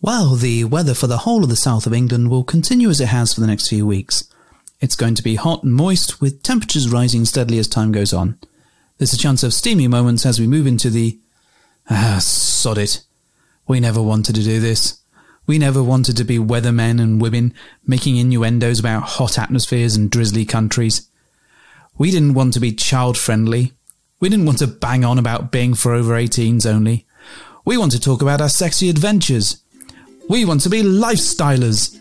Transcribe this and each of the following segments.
Well, the weather for the whole of the south of England will continue as it has for the next few weeks. It's going to be hot and moist, with temperatures rising steadily as time goes on. There's a chance of steamy moments as we move into the... sod it. We never wanted to do this. We never wanted to be weathermen and women making innuendos about hot atmospheres and drizzly countries. We didn't want to be child-friendly. We didn't want to bang on about being for over 18s only. We want to talk about our sexy adventures. We want to be lifestylers,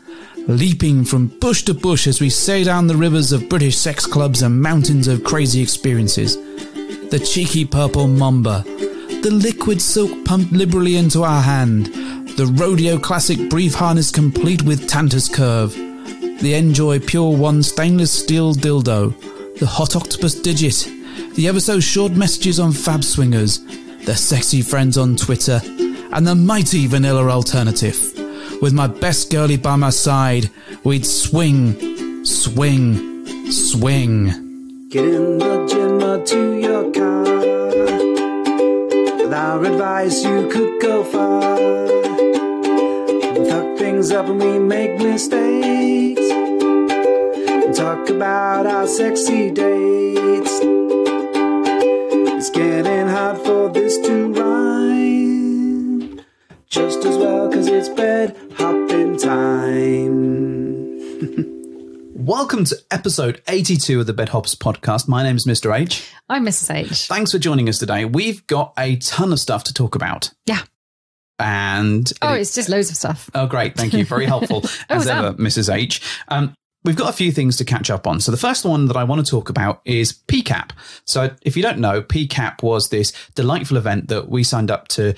leaping from bush to bush as we sail down the rivers of British sex clubs and mountains of crazy experiences. The cheeky purple mamba, the liquid silk pumped liberally into our hand, the rodeo classic brief harness complete with Tantus curve, the Enjoy Pure One stainless steel dildo, the hot octopus digit, the ever so short messages on Fab Swingers, the sexy friends on Twitter, and the mighty vanilla alternative. With my best girlie by my side, we'd swing, swing, swing. Get in the gym or to your car. With our advice, you could go far. We fuck things up and we make mistakes. We talk about our sexy dates. It's getting hard for this to rhyme. Just as well, cause it's bed hopping time. Welcome to episode 82 of the Bed Hoppers Podcast. My name's Mr. H. I'm Mrs. H. Thanks for joining us today. We've got a ton of stuff to talk about. Yeah. And... oh, it's just loads of stuff. Oh, great. Thank you. Very helpful. As ever, Mrs. H. We've got a few things to catch up on. So the first one that I want to talk about is PCAP. So if you don't know, PCAP was this delightful event that we signed up to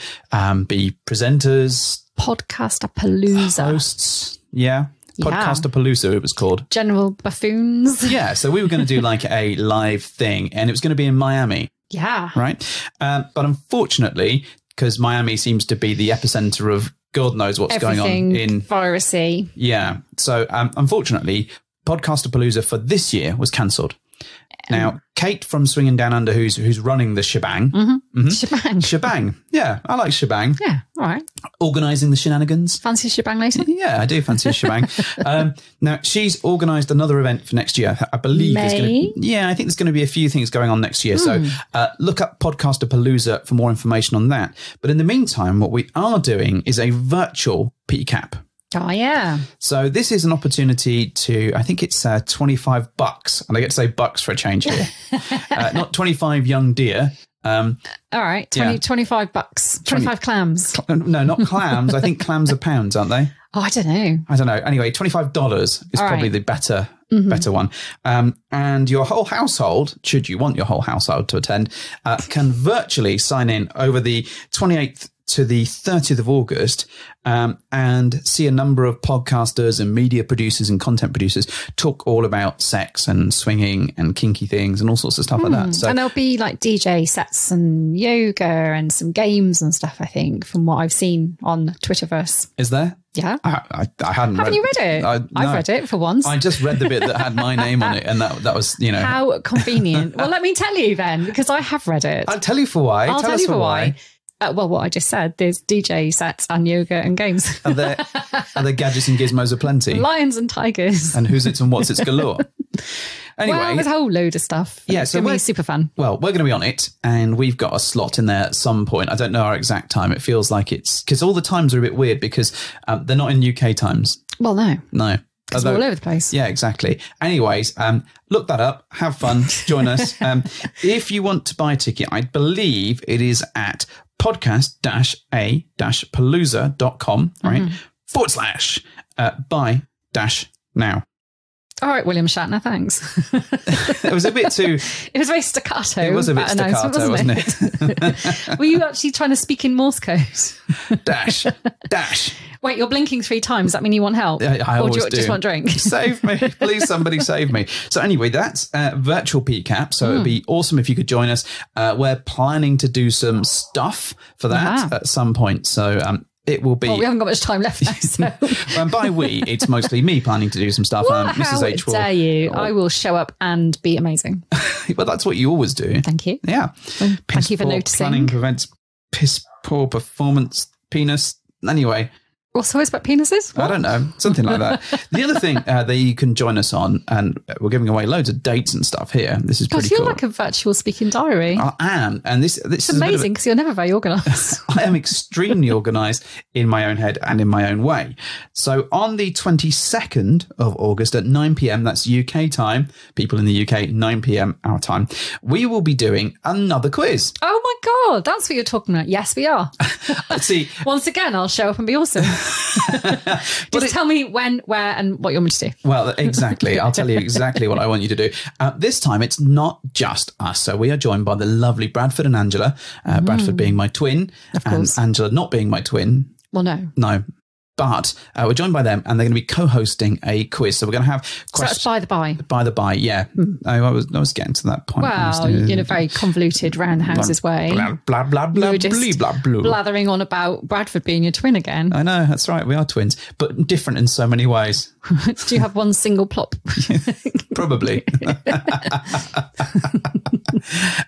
be presenters. Podcaster Palooza. Hosts. Yeah. Podcaster Palooza, it was called. General buffoons. Yeah. So we were going to do like a live thing, and it was going to be in Miami. Yeah. Right. But unfortunately, because Miami seems to be the epicenter of God knows what's going on in virusy. Yeah. So unfortunately, Podcaster Palooza for this year was cancelled. Now, Kate from Swinging Down Under, who's running the shebang. Mm-hmm. Mm-hmm. Shebang. Shebang. Yeah, I like shebang. Yeah, all right. Organising the shenanigans. Fancy shebang later? Yeah, I do fancy a shebang. Now, she's organised another event for next year. I believe May? I think there's going to be a few things going on next year. Mm. So look up Podcaster Palooza for more information on that. But in the meantime, what we are doing is a virtual PCAP. Oh, yeah. So this is an opportunity to, I think it's $25, and I get to say bucks for a change here. Not 25 young deer. All right, 25 bucks, 25 clams. No, not clams. I think clams are pounds, aren't they? Oh, I don't know. I don't know. Anyway, $25 is probably the better one. And your whole household, should you want your whole household to attend, can virtually sign in over the 28th to the 30th of August and see a number of podcasters and media producers and content producers talk all about sex and swinging and kinky things and all sorts of stuff like that. So, and there'll be like DJ sets and yoga and some games and stuff, I think, from what I've seen on Twitterverse. Is there? Yeah. I hadn't read it. Haven't you read it? I've read it for once. I just read the bit that had my name on it, and that was, you know. How convenient. Well, let me tell you then, because I have read it. I'll tell you for why. I'll tell you for why. Well, what I just said, there's DJ sets and yoga and games. Are there gadgets and gizmos aplenty? Lions and tigers. And who's it's and what's it's galore. Anyway. Well, there's a whole load of stuff. Yeah, it's going to be super fun. Well, we're going to be on it, and we've got a slot in there at some point. I don't know our exact time. It feels like it's... because all the times are a bit weird because they're not in UK times. Well, no. No. It's all over the place. Yeah, exactly. Anyways, look that up. Have fun. Join us. If you want to buy a ticket, I believe it is at... podcast-a-palooza.com, right? / buy-now. All right, William Shatner, thanks. It was a bit too... it was very staccato. It was a bit staccato, wasn't it? Were you actually trying to speak in Morse code? Dash. Wait, you're blinking 3 times. Does that mean you want help? I always do. Or do you just want a drink? Save me. Please, somebody save me. So anyway, that's virtual PCAP. So it'd be awesome if you could join us. We're planning to do some stuff for that at some point. So it will be... well, we haven't got much time left now, so... and by we, it's mostly me planning to do some stuff. Mrs. H will... how dare you? I will show up and be amazing. Well, that's what you always do. Thank you. Yeah. Well, thank you for noticing. Planning prevents piss poor performance penis. Anyway... Also is about penises? What? I don't know. Something like that. The other thing that you can join us on, and we're giving away loads of dates and stuff here. This is pretty cool. I feel like a virtual speaking diary. I am. And this is amazing because you're never very organised. I am extremely organised in my own head and in my own way. So on the 22nd of August at 9 p.m, that's UK time, people in the UK, 9 p.m. our time, we will be doing another quiz. Oh my God, that's what you're talking about. Yes, we are. See, once again, I'll show up and be awesome. Just tell me when, where and what you want me to do. Well, exactly. I'll tell you exactly what I want you to do. This time, it's not just us. So we are joined by the lovely Bradford and Angela, Bradford being my twin and Angela not being my twin. Well, no. No. But we're joined by them and they're going to be co-hosting a quiz. So we're going to have questions. So that's by the by. By the by, yeah. I was getting to that point. Well, in a very convoluted roundhouses way. Blah, blah, blah, blah, blah, blah, blah. Blathering on about Bradford being your twin again. I know, that's right. We are twins, but different in so many ways. Do you have one single plop? Probably.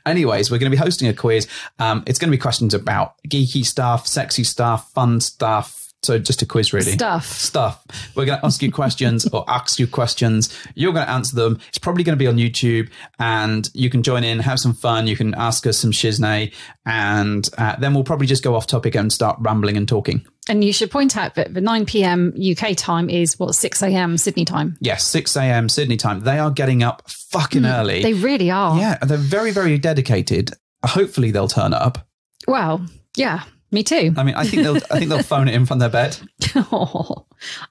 Anyways, we're going to be hosting a quiz. It's going to be questions about geeky stuff, sexy stuff, fun stuff. So just a quiz, really. Stuff. We're going to ask you questions or ask you questions. You're going to answer them. It's probably going to be on YouTube and you can join in, have some fun. You can ask us some shiznay and then we'll probably just go off topic and start rambling and talking. And you should point out that the 9 p.m. UK time is, what, 6 a.m. Sydney time? Yes, 6 a.m. Sydney time. They are getting up fucking early. They really are. Yeah, they're very, very dedicated. Hopefully they'll turn up. Well, yeah. Me too. I mean, I think they'll phone it in from their bed. Oh,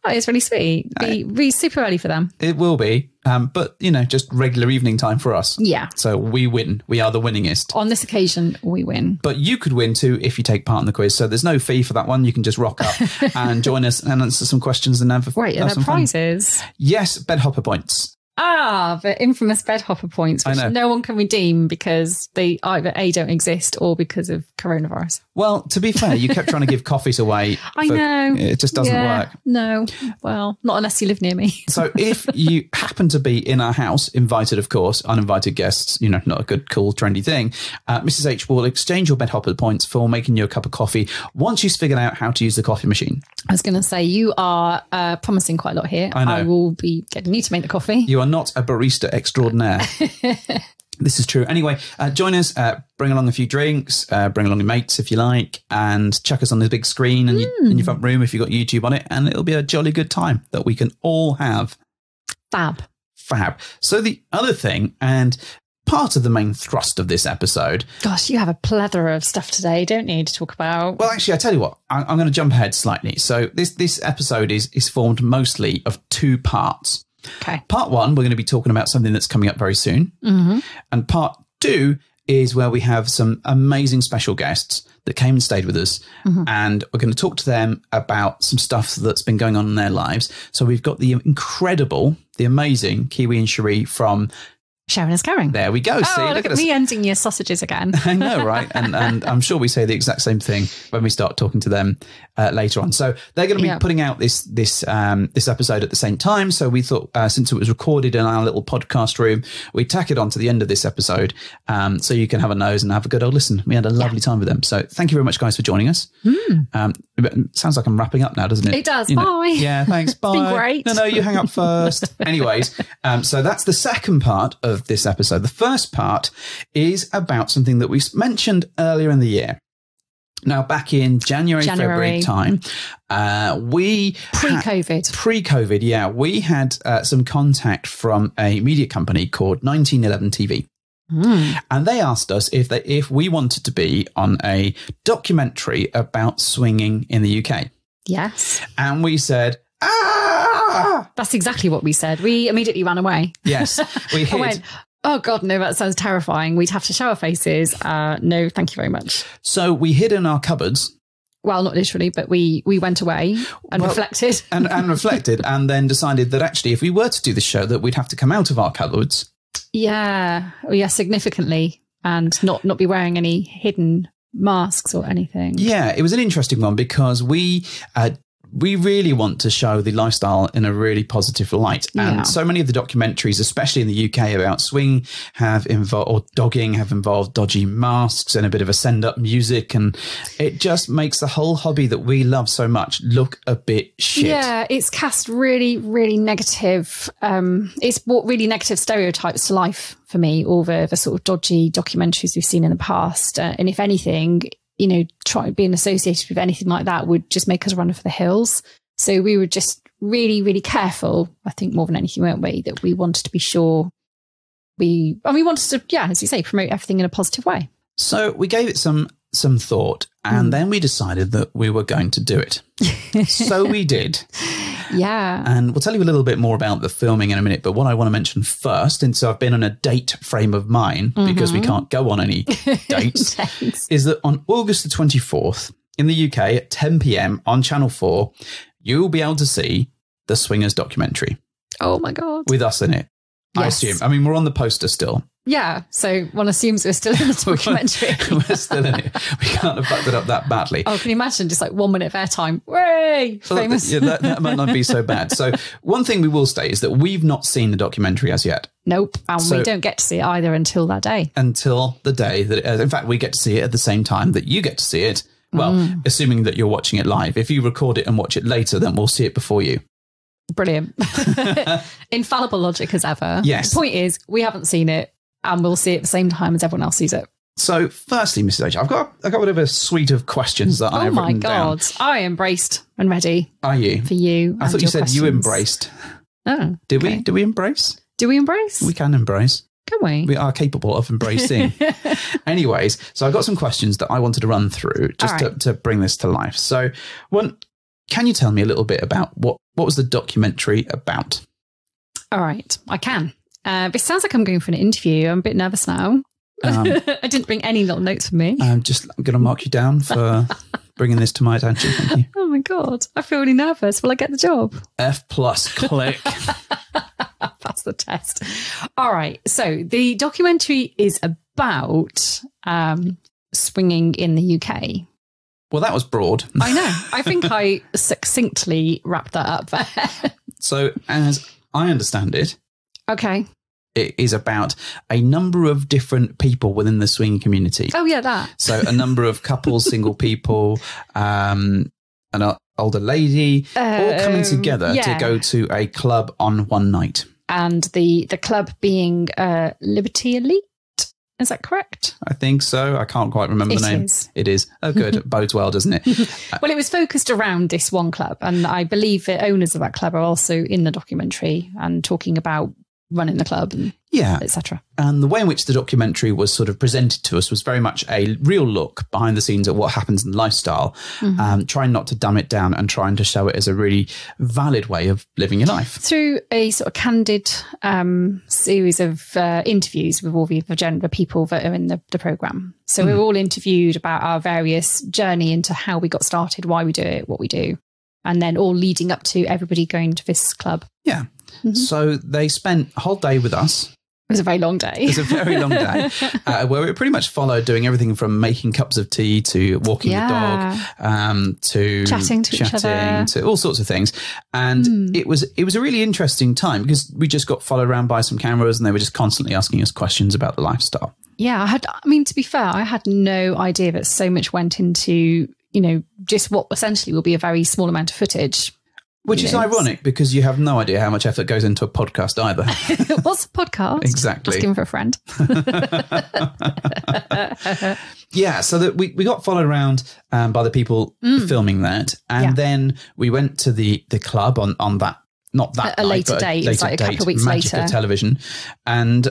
it's really sweet. Be super early for them. It will be. But, you know, just regular evening time for us. Yeah. So we win. We are the winningest. On this occasion, we win. But you could win too if you take part in the quiz. So there's no fee for that one. You can just rock up and join us and answer some questions and have Wait, are there prizes? Fun. Yes, bed hopper points. Ah, the infamous bed hopper points, which no one can redeem because they either A, don't exist or because of coronavirus. Well, to be fair, you kept trying to give coffees away. I know. It just doesn't work. No. Well, not unless you live near me. So if you happen to be in our house, invited, of course, uninvited guests, you know, not a good, cool, trendy thing, Mrs. H will exchange your bed hopper points for making you a cup of coffee once you've figured out how to use the coffee machine. I was going to say, you are promising quite a lot here. I know. I will be getting you to make the coffee. You are not a barista extraordinaire. This is true. Anyway, join us. Bring along a few drinks. Bring along your mates if you like. And check us on the big screen and in your front room if you've got YouTube on it. And it'll be a jolly good time that we can all have. Fab. So the other thing and part of the main thrust of this episode. Gosh, you have a plethora of stuff today, don't you, to talk about? Well, actually, I tell you what, I'm going to jump ahead slightly. So this episode is formed mostly of two parts. Okay. Part one, we're going to be talking about something that's coming up very soon. And part two is where we have some amazing special guests that came and stayed with us. And we're going to talk to them about some stuff that's been going on in their lives. So we've got the incredible, the amazing Kiwi and Cherie from Sharing is Caring. There we go. Oh, see, look at me ending your sausages again. I know, right? And I'm sure we say the exact same thing when we start talking to them later on. So they're going to be putting out this episode at the same time. So we thought since it was recorded in our little podcast room, we tack it on to the end of this episode so you can have a nose and have a good old listen. We had a lovely time with them. So thank you very much, guys, for joining us. It sounds like I'm wrapping up now, doesn't it? It does. You know, yeah, thanks. Bye. It's been great. No, you hang up first. Anyways, so that's the second part of this episode. The first part is about something that we mentioned earlier in the year. Now, back in January, February time, we pre-COVID, yeah, we had some contact from a media company called 1911 TV, and they asked us if we wanted to be on a documentary about swinging in the UK. Yes, and we said, that's exactly what we said. We immediately ran away. Yes, we hid. I went, oh God, no, that sounds terrifying. We'd have to show our faces. No, thank you very much. So we hid in our cupboards. Well, not literally, but we went away and reflected. And reflected and then decided that actually if we were to do the show that we'd have to come out of our cupboards. Yeah. Well, yeah, significantly and not be wearing any hidden masks or anything. Yeah, it was an interesting one because we we really want to show the lifestyle in a really positive light. Yeah. And so many of the documentaries, especially in the UK about swing, have involved, or dogging, have involved dodgy masks and a bit of a send up music. And it just makes the whole hobby that we love so much look a bit shit. Yeah, it's cast really, really negative. It's brought really negative stereotypes to life for me, all the sort of dodgy documentaries we've seen in the past. And if anything, you know, being associated with anything like that would just make us run for the hills. So we were just really, really careful, I think, more than anything, weren't we, that we wanted to be sure we wanted to, yeah, as you say, promote everything in a positive way. So we gave it some thought, and then we decided that we were going to do it. So we did. Yeah. And we'll tell you a little bit more about the filming in a minute, but what I want to mention first, and so I've been on a date frame of mind because we can't go on any dates, is that on August the 24th in the UK at 10 p.m. on Channel 4, you'll be able to see the Swingers documentary. Oh my God. With us in it. Yes. I assume. I mean, we're on the poster still. Yeah. So one assumes we're still in the documentary. We're still in it. We can't have backed it up that badly. Oh, can you imagine? Just like 1 minute of airtime. Way famous. So that might not be so bad. So one thing we will state is that we've not seen the documentary as yet. Nope. And so, we don't get to see it either until that day. Until the day that, in fact, we get to see it at the same time that you get to see it. Well, assuming that you're watching it live. If you record it and watch it later, then we'll see it before you. Brilliant. Infallible logic as ever. Yes. The point is, we haven't seen it and we'll see it at the same time as everyone else sees it. So firstly, Mrs. H, I've got a bit of a suite of questions that I have written down. Oh my God. I embraced and ready. Are you? For you. I thought you said you embraced. Oh. Did we? Do we embrace? Do we embrace? We can embrace. Can we? We are capable of embracing. Anyways, so I've got some questions that I wanted to run through just to bring this to life. So one, can you tell me a little bit about what was the documentary about? All right, I can. It sounds like I'm going for an interview. I'm a bit nervous now. I didn't bring any little notes for me. I'm going to mark you down for bringing this to my attention. Thank you. Oh, my God. I feel really nervous. Will I get the job? F+, click. Pass the test. All right. So the documentary is about swinging in the UK. Well, that was broad. I know. I think I succinctly wrapped that up there. So, as I understand it, okay, it is about a number of different people within the swing community. Oh, yeah, that. So, a number of couples, single people, an older lady, all coming together to go to a club on one night. And the club being Liberty Elite. Is that correct? I think so. I can't quite remember the name. It is. Oh, good. Bodes well, doesn't it? Well, it was focused around this one club. And I believe the owners of that club are also in the documentary and talking about running the club and etc. And the way in which the documentary was sort of presented to us was very much a real look behind the scenes at what happens in lifestyle, trying not to dumb it down and trying to show it as a really valid way of living your life. Through a sort of candid series of interviews with all the people that are in the programme. So we were all interviewed about our various journey into how we got started, why we do it, what we do, and then all leading up to everybody going to this club. Yeah. So they spent a whole day with us. It was a very long day. It was a very long day where we pretty much followed doing everything from making cups of tea to walking the dog to chatting to each other, to all sorts of things. And it was a really interesting time because we just got followed around by some cameras and they were just constantly asking us questions about the lifestyle. Yeah, I mean, to be fair, I had no idea that so much went into, you know, just what essentially will be a very small amount of footage. Which is ironic because you have no idea how much effort goes into a podcast either. What's a podcast? Exactly. Ask him for a friend. Yeah, so that we got followed around by the people filming that. And then we went to the club on that, not that a night, later but date. It was like a couple of weeks later. Magic of television. And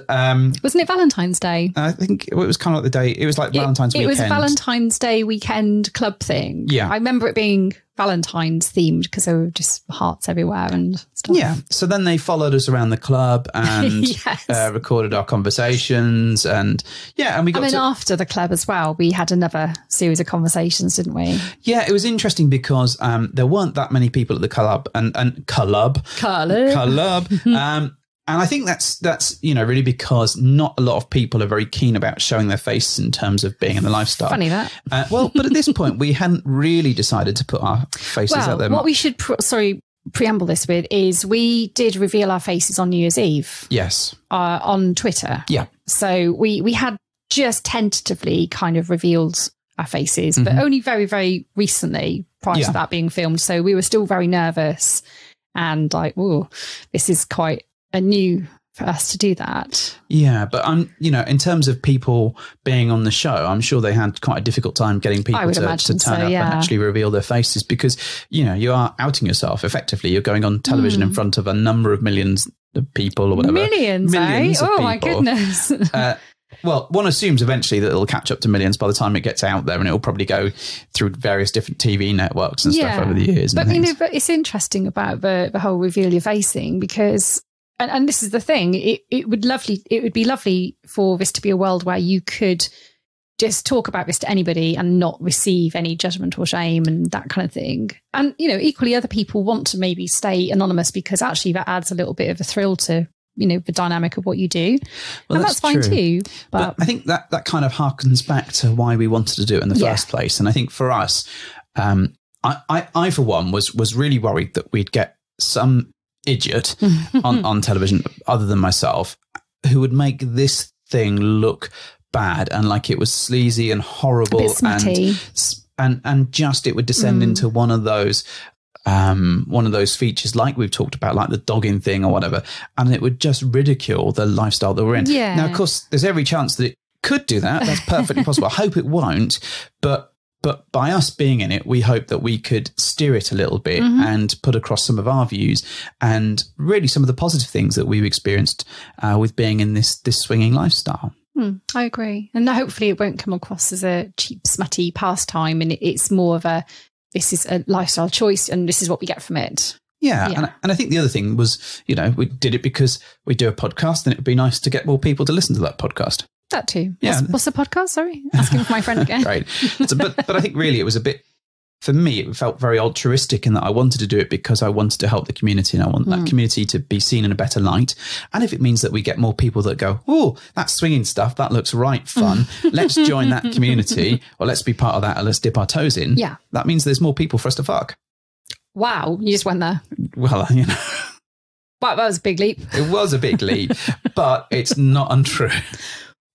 wasn't it Valentine's Day? I think it was kind of like the day. It was like Valentine's weekend. It was a Valentine's Day weekend club thing. Yeah. I remember it being Valentine's themed because there were just hearts everywhere and stuff. Yeah. So then they followed us around the club and recorded our conversations and and we got to after the club as well. We had another series of conversations, didn't we? Yeah. It was interesting because there weren't that many people at the club and club. And I think that's really because not a lot of people are very keen about showing their face in terms of being in the lifestyle. Funny that. Well, but at this point, we hadn't really decided to put our faces out there. What we should preamble this with is we did reveal our faces on New Year's Eve. Yes. On Twitter. Yeah. So we had just tentatively kind of revealed our faces, mm-hmm. but only very, very recently prior to that being filmed. So we were still very nervous and like, oh, this is quite new for us to do that. Yeah, but I'm, in terms of people being on the show, I'm sure they had quite a difficult time getting people to turn up and actually reveal their faces, because, you are outing yourself effectively. You're going on television in front of a number of millions of people or whatever. Millions, millions, eh? Oh, my goodness. Well, one assumes eventually that it'll catch up to millions by the time it gets out there, and it'll probably go through various different TV networks and stuff over the years. But, but it's interesting about the whole reveal your face thing, because... And this is the thing, it would be lovely for this to be a world where you could just talk about this to anybody and not receive any judgment or shame and that kind of thing. And, equally other people want to maybe stay anonymous, because actually that adds a little bit of a thrill to, the dynamic of what you do. Well, and that's fine too. But I think that kind of harkens back to why we wanted to do it in the first place. And I think for us, I for one was really worried that we'd get some idiot on television other than myself who would make this thing look bad and like it was sleazy and horrible and just it would descend into one of those features like we've talked about, like the dogging thing or whatever, and it would just ridicule the lifestyle that we're in. Now of course there's every chance that it could do that. That's perfectly possible. I hope it won't, but by us being in it, we hope that we could steer it a little bit and put across some of our views and really some of the positive things that we've experienced with being in this swinging lifestyle. I agree. And hopefully it won't come across as a cheap, smutty pastime, and it's more of this is a lifestyle choice and this is what we get from it. Yeah. And I think the other thing was, we did it because we do a podcast and it would be nice to get more people to listen to that podcast. That too. Yeah. What's the podcast? Sorry. Asking for my friend again. Right. So, but I think really it was a bit, for me, it felt very altruistic in that I wanted to do it because I wanted to help the community, and I want that community to be seen in a better light. And if it means that we get more people that go, oh, that's swinging stuff. That looks right fun. Let's join that community, or let's be part of that, or let's dip our toes in. Yeah. That means there's more people for us to fuck. Wow. You just went there. Well, But that was a big leap. It was a big leap, but it's not untrue.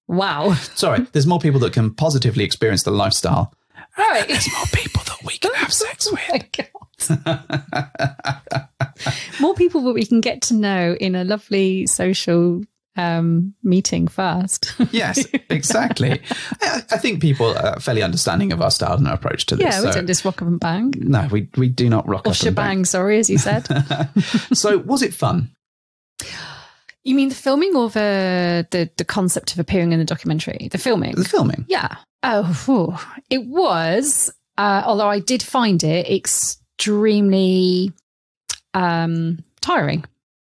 Wow. Sorry, there's more people that can positively experience the lifestyle. Right. There's more people that we can have sex with. Oh my God. More people that we can get to know in a lovely social meeting first. Yes, exactly. I think people are fairly understanding of our style and our approach to this. Yeah, we don't just rock up and bang. No, we do not rock up and bang. Sorry, as you said. So was it fun? You mean the filming or the concept of appearing in the documentary? The filming. The filming. Yeah. Oh, it was, although I did find it extremely tiring,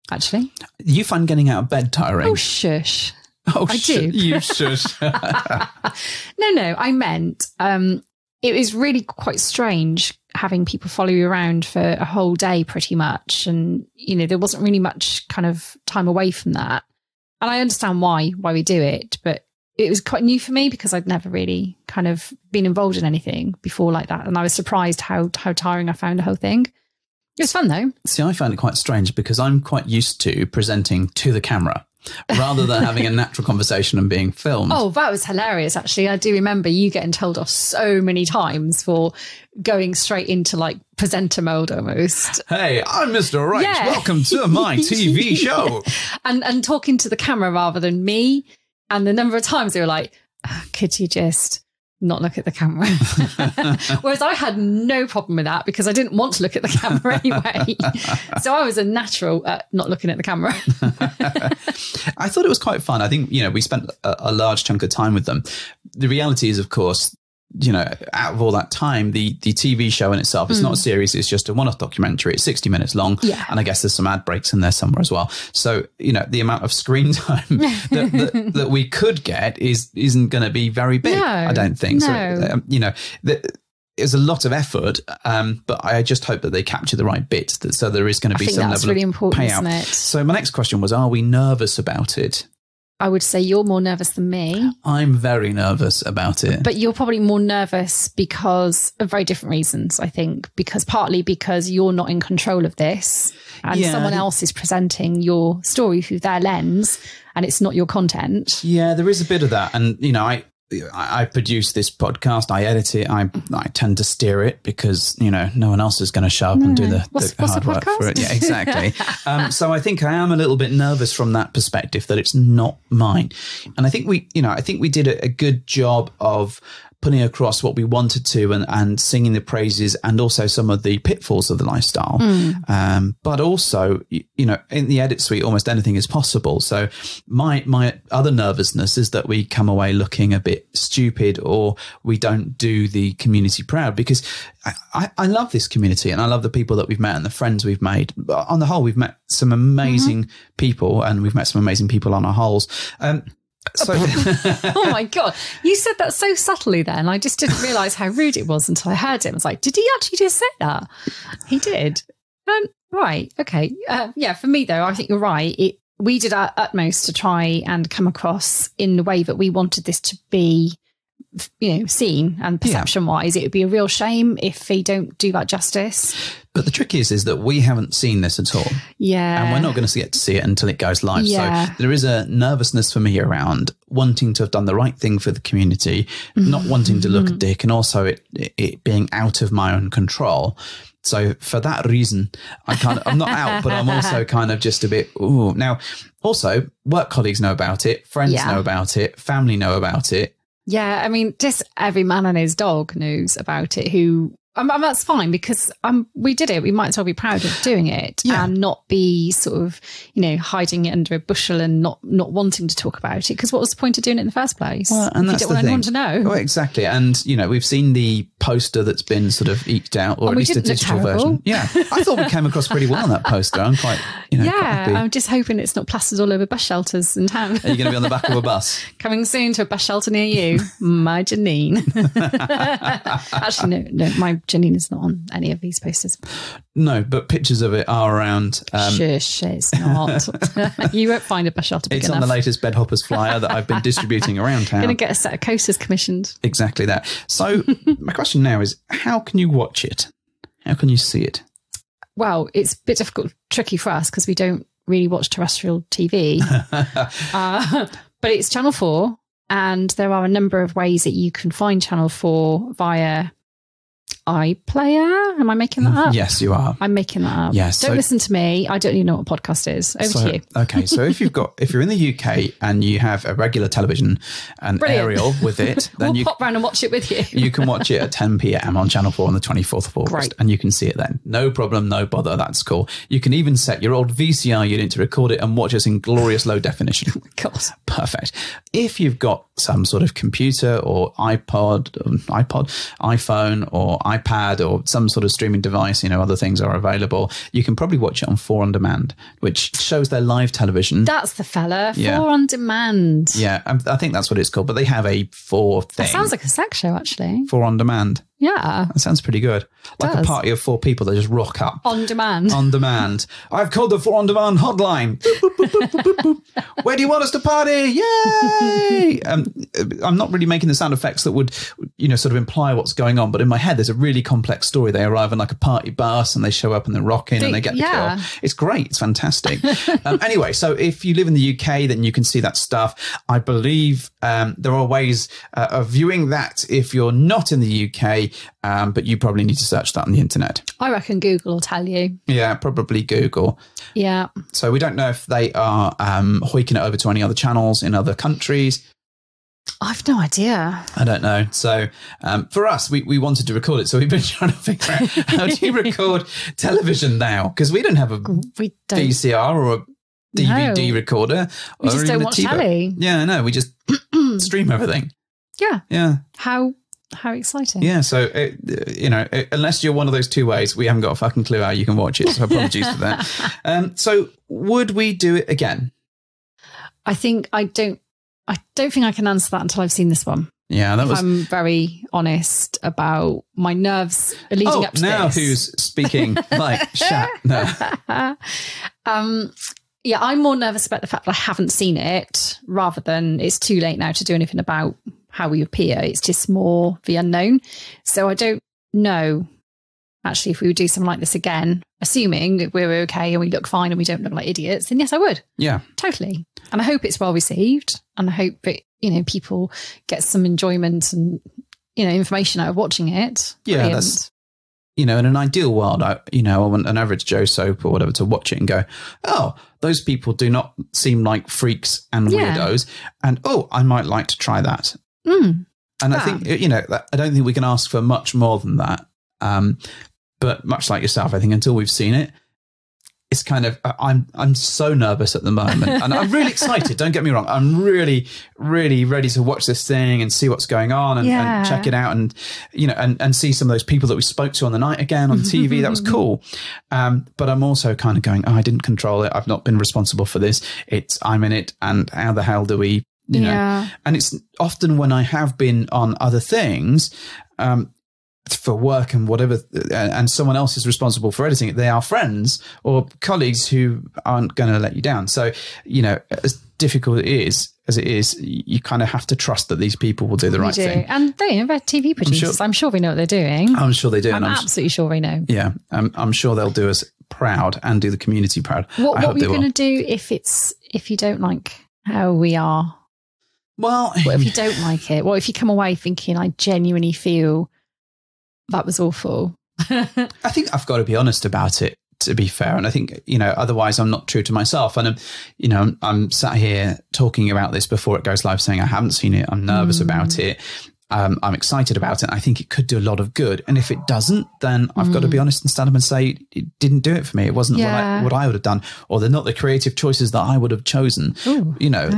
actually. You find getting out of bed tiring? Oh, shush. Oh, I do. You shush. No, I meant it was really quite strange having people follow you around for a whole day pretty much. And, there wasn't really much kind of time away from that. And I understand why we do it, but it was quite new for me because I'd never really kind of been involved in anything before like that. And I was surprised how tiring I found the whole thing. It was fun though. See, I found it quite strange because I'm quite used to presenting to the camera rather than having a natural conversation and being filmed. Oh, that was hilarious, actually. I do remember you getting told off so many times for going straight into like presenter mode almost. Hey, I'm Mr. Wright. Yeah. Welcome to my TV show. And talking to the camera rather than me. And the number of times they were like, could you just not look at the camera? Whereas I had no problem with that because I didn't want to look at the camera anyway. So I was a natural at not looking at the camera. I thought it was quite fun. I think, we spent a large chunk of time with them. The reality is, of course, out of all that time, the TV show in itself is not a series. It's just a one-off documentary. It's 60 minutes long. Yeah. And I guess there's some ad breaks in there somewhere as well. So, the amount of screen time that we could get isn't going to be very big, I don't think. No. So, It was a lot of effort, but I just hope that they capture the right bit. So there is going to be some level of payout. So my next question was, are we nervous about it? I would say you're more nervous than me. I'm very nervous about it. But you're probably more nervous because of very different reasons, I think, because partly because you're not in control of this and someone else is presenting your story through their lens and it's not your content. Yeah, there is a bit of that. And, you know, I produce this podcast, I edit it, I tend to steer it because, you know, no one else is going to show up and do the hard work for it. Yeah, exactly. So I think I am a little bit nervous from that perspective that it's not mine. And I think we, you know, I think we did a good job of putting across what we wanted to and singing the praises and also some of the pitfalls of the lifestyle. Mm. But also, you know, in the edit suite, almost anything is possible. So my other nervousness is that we come away looking a bit stupid or we don't do the community proud, because I love this community and I love the people that we've met and the friends we've made. But on the whole, we've met some amazing people and we've met some amazing people on our holes. So oh my God, you said that so subtly then. I just didn't realise how rude it was until I heard it. I was like, did he actually just say that? He did. Right. Okay. Yeah, for me though, I think you're right. We did our utmost to try and come across in the way that we wanted this to be, you know, seen and perception wise. It would be a real shame if they don't do that justice. But the trick is that we haven't seen this at all. Yeah. And we're not going to get to see it until it goes live. Yeah. So there is a nervousness for me around wanting to have done the right thing for the community, not wanting to look a dick, and also it being out of my own control. So for that reason, I'm not out, but I'm also kind of just a bit, ooh. Now, also, work colleagues know about it. Friends know about it. Family know about it. Yeah. I mean, just every man and his dog knows about it who... that's fine because we did it. We might as well be proud of doing it and not be sort of, you know, hiding it under a bushel and not wanting to talk about it, because what was the point of doing it in the first place? Well, and that's the thing. Want to know. Well, exactly. And, you know, we've seen the poster that's been sort of eked out, or at least a digital version. Yeah. I thought we came across pretty well on that poster. I'm quite, you know, yeah, I'm just hoping it's not plastered all over bus shelters in town. Are you going to be on the back of a bus? Coming soon to a bus shelter near you. My Janine. Actually, no, my Janine is not on any of these posters. No, but pictures of it are around. Shush, it's not. You won't find a bus shelter big enough. It's on the latest Bed Hoppers flyer that I've been distributing around town. Going to get a set of coasters commissioned. Exactly that. So my question now is, how can you watch it? How can you see it? Well, it's a bit difficult, tricky for us because we don't really watch terrestrial TV. But it's Channel 4 and there are a number of ways that you can find Channel 4 via... iPlayer? Am I making that up? Yes, you are. I'm making that up. Yes. Don't listen to me. I don't even know what a podcast is. Over to you. Okay. So if you're in the UK and you have a regular television and aerial with it, then we'll pop round and watch it with you. You can watch it at 10 PM on Channel 4 on the 24th of August. Great. And you can see it then. No problem, no bother. That's cool. You can even set your old VCR unit to record it and watch us in glorious low definition. Oh my God. Perfect. If you've got some sort of computer or iPhone or iPad or some sort of streaming device, you know, other things are available. You can probably watch it on 4 on Demand, which shows their live television. That's the fella. 4 on Demand. Yeah, I think that's what it's called, but they have a 4 thing. That sounds like a sex show, actually. 4 on Demand. Yeah. That sounds pretty good. Like a party of 4 people that just rock up. On demand. On demand. I've called the 4 on Demand hotline. Boop, boop, boop, boop, boop, boop. Where do you want us to party? Yay! I'm not really making the sound effects that would, you know, sort of imply what's going on. But in my head, there's a really complex story. They arrive in like a party bus and they show up and they're rocking and they get the kill. It's great. It's fantastic. Anyway, so if you live in the UK, then you can see that stuff. I believe there are ways of viewing that if you're not in the UK. But you probably need to search that on the internet. I reckon Google will tell you. Yeah, probably Google. Yeah. So we don't know if they are hoiking it over to any other channels in other countries. I've no idea. I don't know. So for us, we wanted to record it. So we've been trying to figure out how do you record television now? Because we don't have a VCR or a DVD recorder. We just don't watch telly. Yeah, I know. We just stream everything. Yeah. Yeah. How exciting. Yeah, so, you know, unless you're one of those two ways, we haven't got a fucking clue how you can watch it, so apologies for that. So would we do it again? I don't think I can answer that until I've seen this one. Yeah, that was. I'm very honest about my nerves leading up to this. Oh, now who's speaking like shat? No. Yeah, I'm more nervous about the fact that I haven't seen it rather than it's too late now to do anything about how we appear. It's just more the unknown. So I don't know actually if we would do something like this again, assuming that we're okay and we look fine and we don't look like idiots. And yes, I would. Yeah, totally. And I hope it's well received, and I hope that, you know, people get some enjoyment and, you know, information out of watching it. Yeah, brilliant. That's, you know, in an ideal world, I want an average Joe soap or whatever to watch it and go, oh, those people do not seem like freaks and weirdos. And, oh, I might like to try that. Mm, and I think, you know, I don't think we can ask for much more than that. But much like yourself, I think until we've seen it, it's kind of, I'm so nervous at the moment, and I'm really excited. Don't get me wrong. I'm really, really ready to watch this thing and see what's going on and check it out, and, you know, and see some of those people that we spoke to on the night again on TV. That was cool. But I'm also kind of going, oh, I didn't control it. I've not been responsible for this. I'm in it. And how the hell do we, you know, and it's often when I have been on other things, for work and whatever, and someone else is responsible for editing it, they are friends or colleagues who aren't going to let you down. So, you know, as difficult as it is, you kind of have to trust that these people will do the right thing. And they're TV producers. I'm sure they know what they're doing. I'm sure they do. I'm absolutely sure they know. Yeah. I'm sure they'll do us proud and do the community proud. What are you going to do if you don't like how we are? Well, what if you don't like it? What if you come away thinking, I genuinely feel that was awful? I think I've got to be honest about it, to be fair. And I think, you know, otherwise I'm not true to myself. And, you know, I'm sat here talking about this before it goes live saying I haven't seen it. I'm nervous about it. I'm excited about it. I think it could do a lot of good. And if it doesn't, then I've got to be honest and stand up and say, it didn't do it for me. It wasn't what I would have done, or they're not the creative choices that I would have chosen. Ooh, you know,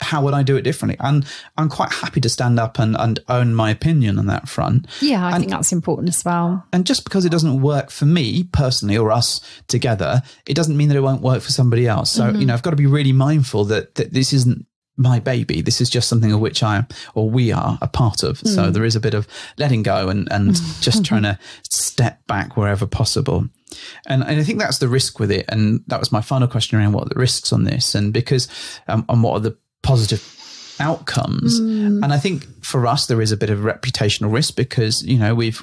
how would I do it differently? And I'm quite happy to stand up and own my opinion on that front. Yeah, I think that's important as well. And just because it doesn't work for me personally or us together, it doesn't mean that it won't work for somebody else. So, you know, I've got to be really mindful that this isn't my baby. This is just something of which we are a part of. So there is a bit of letting go and just trying to step back wherever possible. And I think that's the risk with it. And that was my final question around what are the risks on this, and because and what are the positive outcomes. And I think for us, there is a bit of reputational risk because, you know, we've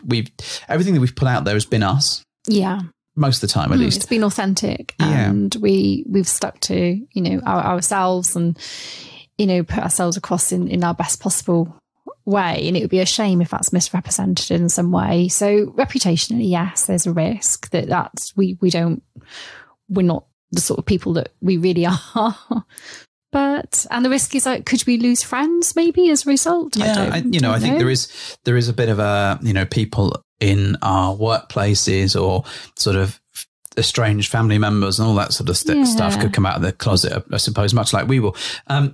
everything that we've put out there has been us. Yeah. Most of the time, at least. It's been authentic, and we've stuck to, you know, ourselves, and, you know, put ourselves across in our best possible way. And it would be a shame if that's misrepresented in some way. So reputationally, yes, there's a risk that we're not the sort of people that we really are. But, and the risk is, like, could we lose friends maybe as a result? Yeah, I think there is a bit of a, you know, people in our workplaces or sort of estranged family members and all that sort of stuff could come out of the closet, I suppose, much like we will. And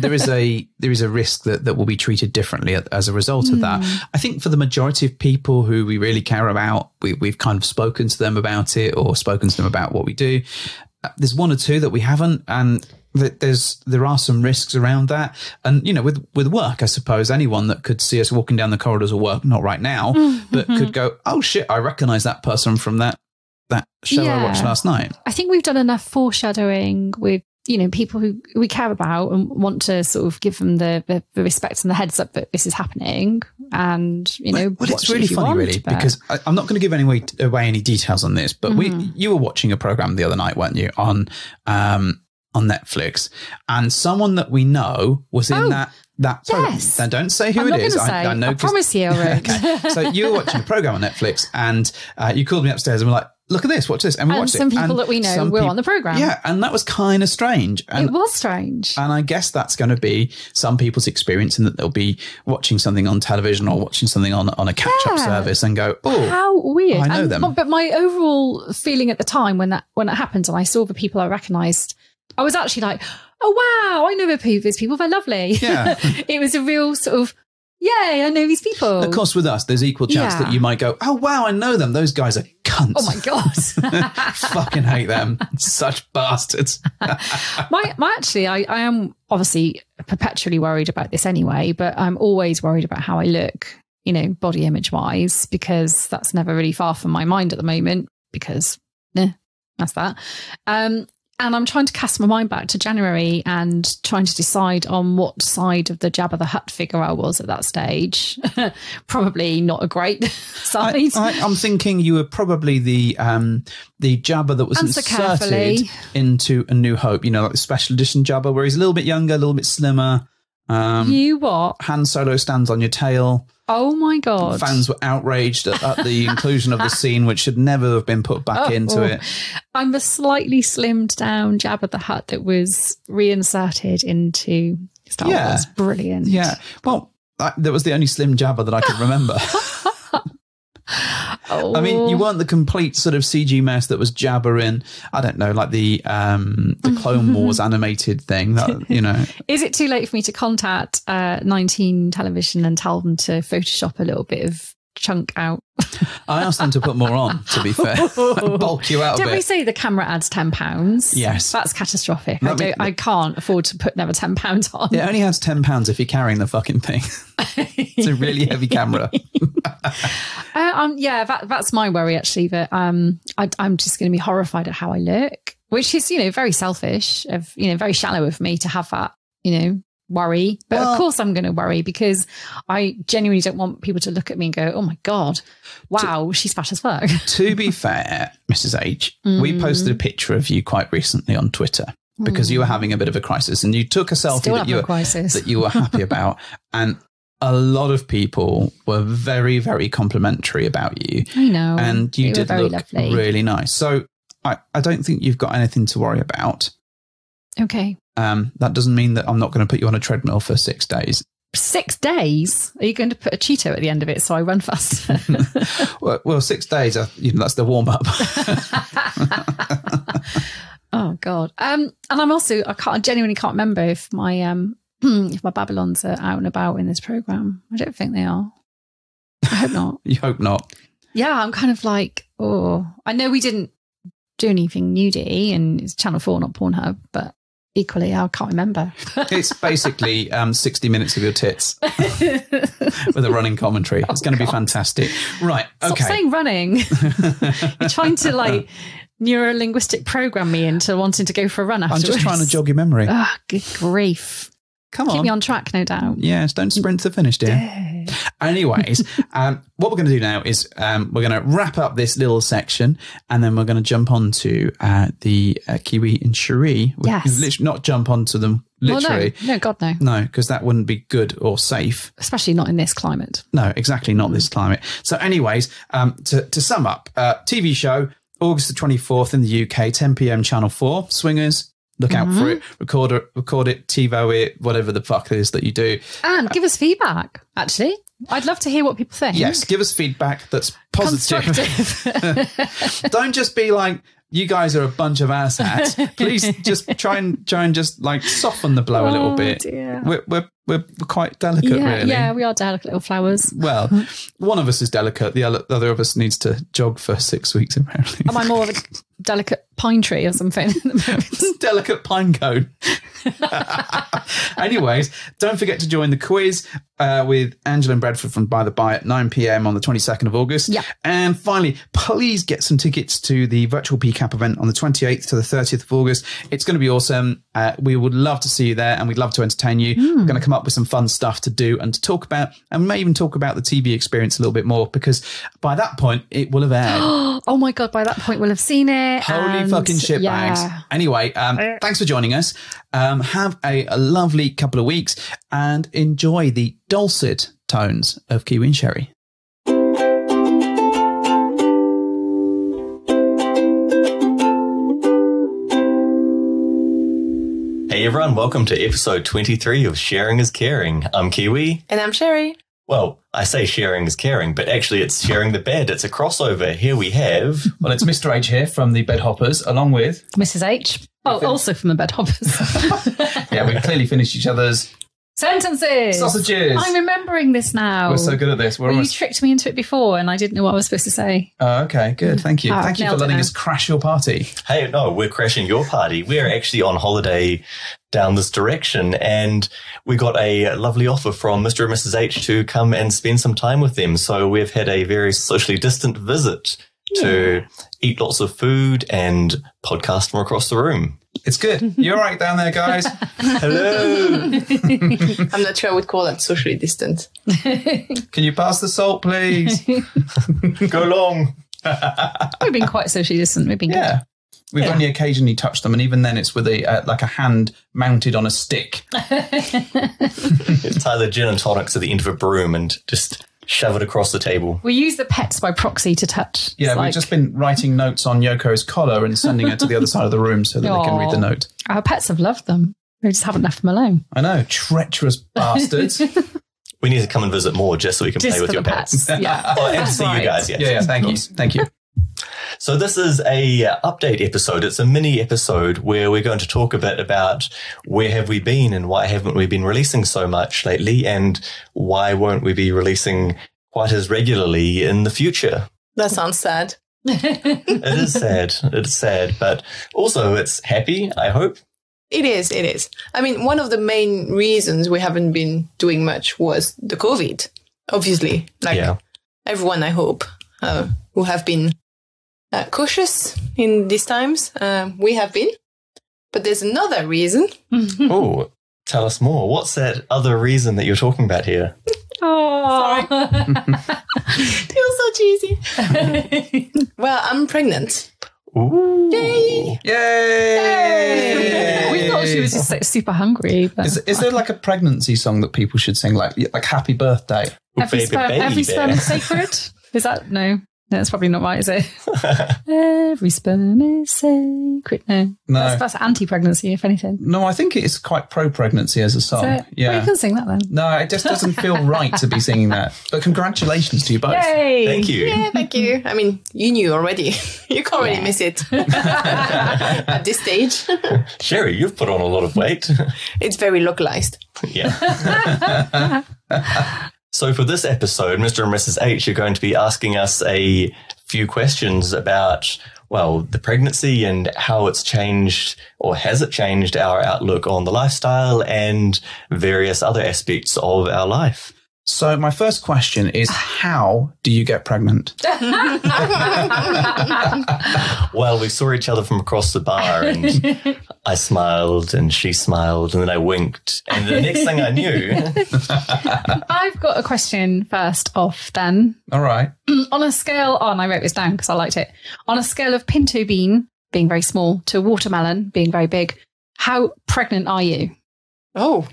there is a risk that we'll be treated differently as a result of that. I think for the majority of people who we really care about, we've kind of spoken to them about it or spoken to them about what we do. There's one or two that we haven't, and there are some risks around that. And, you know, with work, I suppose anyone that could see us walking down the corridors of work, not right now, but could go, oh shit, I recognize that person from that show I watched last night. I think we've done enough foreshadowing with, you know, people who we care about and want to sort of give them the respect and the heads up that this is happening. And, you know, well, it's really funny, really, because I'm not going to give away any details on this, but you were watching a program the other night, weren't you, on Netflix, and someone that we know was in that program. Yes. Now, don't say who it is. I know. I promise you. Okay. So you were watching a program on Netflix, and you called me upstairs and were like, look at this, watch this. And we watched it. And some people that we know were on the program. Yeah. And that was kind of strange. It was strange. And I guess that's going to be some people's experience, in that they'll be watching something on television or watching something on a catch-up service and go, oh, how weird. I know them. But my overall feeling at the time when it happened and I saw the people I recognised, I was actually like, oh, wow, I know these people. They're lovely. Yeah. It was a real sort of, yay, I know these people. Of course, with us, there's equal chance that you might go, oh, wow, I know them. Those guys are cunts. Oh, my God. Fucking hate them. Such bastards. Actually, I am obviously perpetually worried about this anyway, but I'm always worried about how I look, you know, body image wise, because that's never really far from my mind at the moment, because that's that. And I'm trying to cast my mind back to January and trying to decide on what side of the Jabba the Hutt figure I was at that stage. Probably not a great side. I'm thinking you were probably the Jabba that was inserted into A New Hope. You know, like the special edition Jabba where he's a little bit younger, a little bit slimmer. You what? Han Solo stands on your tail. Oh my God. Fans were outraged at the inclusion of the scene, which should never have been put back into it. I'm the slightly slimmed down Jabba the Hutt that was reinserted into Star Wars. Brilliant. Yeah. Well, that was the only slim Jabba that I could remember. I mean, you weren't the complete sort of CG mess that was Jabba in, I don't know, like the Clone Wars animated thing. That, you know, is it too late for me to contact 19 Television and tell them to Photoshop a little bit of chunk out? I asked them to put more on, to be fair. Bulk you out. Didn't we say the camera adds £10? Yes, that's catastrophic. I can't afford to put another £10 on. It only adds £10 if you're carrying the fucking thing. It's a really heavy camera. That's my worry, actually, that I'm just going to be horrified at how I look, which is, you know, very selfish of, you know, very shallow of me to have that, you know, worry. But of course I'm going to worry, because I genuinely don't want people to look at me and go, oh my God, wow, she's fat as fuck. To be fair, Mrs. H, we posted a picture of you quite recently on Twitter because you were having a bit of a crisis, and you took a selfie that you were happy about, and a lot of people were very, very complimentary about you. I know. And you did look really nice. So I don't think you've got anything to worry about. Okay. That doesn't mean that I'm not going to put you on a treadmill for 6 days. 6 days? Are you going to put a Cheeto at the end of it so I run faster? well, 6 days, you know, that's the warm-up. Oh, God. And I'm also, I genuinely can't remember if my Babylons are out and about in this programme. I don't think they are. I hope not. You hope not. Yeah, I'm kind of like, I know we didn't do anything nudie, and it's Channel 4, not Pornhub, but equally, I can't remember. It's basically 60 minutes of your tits with a running commentary. It's going to be fantastic. Right. Okay. Stop saying running. You're trying to like neuro-linguistic program me into wanting to go for a run afterwards. I'm just trying to jog your memory. Oh, good grief. Come on. Keep me on track, no doubt. Yes, don't sprint to the finish, dear. Yeah. Anyways, what we're going to do now is we're going to wrap up this little section, and then we're going to jump on to the Kiwi and Cherie. Yes. Not jump onto them, literally. Well, no. God, no. No, because that wouldn't be good or safe. Especially not in this climate. No, exactly, not this climate. So anyways, to sum up, TV show, August the 24th in the UK, 10 p.m, Channel 4, Swingers. Look out for it, record it, TiVo it, whatever the fuck it is that you do. And give us feedback, actually. I'd love to hear what people think. Yes, give us feedback that's positive. Constructive. Don't just be like, you guys are a bunch of asshats. Please just try and just like soften the blow a little bit. Dear. We're quite delicate, really. Yeah, we are delicate little flowers. Well, one of us is delicate. The other of us needs to jog for 6 weeks, apparently. Am I more of a delicate pine tree or something? Delicate pine cone. Anyways, don't forget to join the quiz with Angela and Bradford from By the By at 9 p.m. on the 22nd of August. Yeah. And finally, please get some tickets to the virtual PCAP event on the 28th to the 30th of August. It's going to be awesome. We would love to see you there, and we'd love to entertain you. We're going to come up with some fun stuff to do and to talk about, and we may even talk about the TV experience a little bit more, because by that point it will have aired. Oh my God, by that point we'll have seen it. Holy fucking shit bags. Anyway, thanks for joining us. Have a lovely couple of weeks and enjoy the dulcet tones of Kiwi and Cherie. Hey everyone, welcome to episode 23 of Sharing is Caring. I'm Kiwi. And I'm Cherie. Well, I say sharing is caring, but actually it's sharing the bed. It's a crossover. Here we have... Well, it's Mr. H here from the Bed Hoppers, along with... Mrs. H. Oh, also from the Bed Hoppers. Yeah, we clearly finished each other's Sentences. Sausages. I'm remembering this now. We're so good at this. You tricked me into it before and I didn't know what I was supposed to say. Oh, okay. Good. Thank you. Thank you for letting us crash your party. Hey, no, we're crashing your party. We're actually on holiday down this direction and we got a lovely offer from Mr. and Mrs. H to come and spend some time with them. So we've had a very socially distant visit to eat lots of food and podcast from across the room. It's good. You're right down there, guys. Hello. I'm not sure I would call that socially distant. Can you pass the salt, please? Go along. We've been quite socially distant. We've been good. We've only occasionally touched them, and even then it's with a like a hand mounted on a stick. Tie the gin and tonic to the end of a broom and just shove it across the table. We use the pets by proxy to touch. Yeah, we've just been writing notes on Yoko's collar and sending her to the other side of the room so that they can read the note. Our pets have loved them. We just haven't left them alone. I know, treacherous bastards. We need to come and visit more just so we can play with your pets. Yeah. Oh, and see you guys. Yes. Yeah, thank you. Thank you. So this is a update episode. It's a mini episode where we're going to talk a bit about where have we been and why haven't we been releasing so much lately and why won't we be releasing quite as regularly in the future. That sounds sad. It is sad. It's sad, but also it's happy, I hope. It is. It is. I mean, one of the main reasons we haven't been doing much was the COVID, obviously. Like everyone, I hope, who have been cautious in these times. We have been. But there's another reason. Oh, tell us more. What's that other reason that you're talking about here? Oh, sorry. Feels so cheesy. Well, I'm pregnant. Ooh. Yay! Yay! We thought she was just like super hungry. Is there like a pregnancy song that people should sing? Like Happy Birthday? Ooh, every sperm is sacred? Is that? No. No, that's probably not right, is it? Every sperm is sacred. No. That's anti-pregnancy, if anything. No, I think it's quite pro-pregnancy as a song. Well, you can sing that then. No, it just doesn't feel right to be singing that. But congratulations to you both. Yay! Thank you. Yeah, thank you. I mean, you knew already. You can't really miss it at this stage. Cherie, you've put on a lot of weight. It's very localized. Yeah. So for this episode, Mr. and Mrs. H are going to be asking us a few questions about, well, the pregnancy and how it's changed or has it changed our outlook on the lifestyle and various other aspects of our life. So my first question is, how do you get pregnant? Well, we saw each other from across the bar and I smiled and she smiled and then I winked. And the next thing I knew. I've got a question first off then. All right. On a scale, and I wrote this down because I liked it. On a scale of pinto bean being very small to watermelon being very big, how pregnant are you? Oh,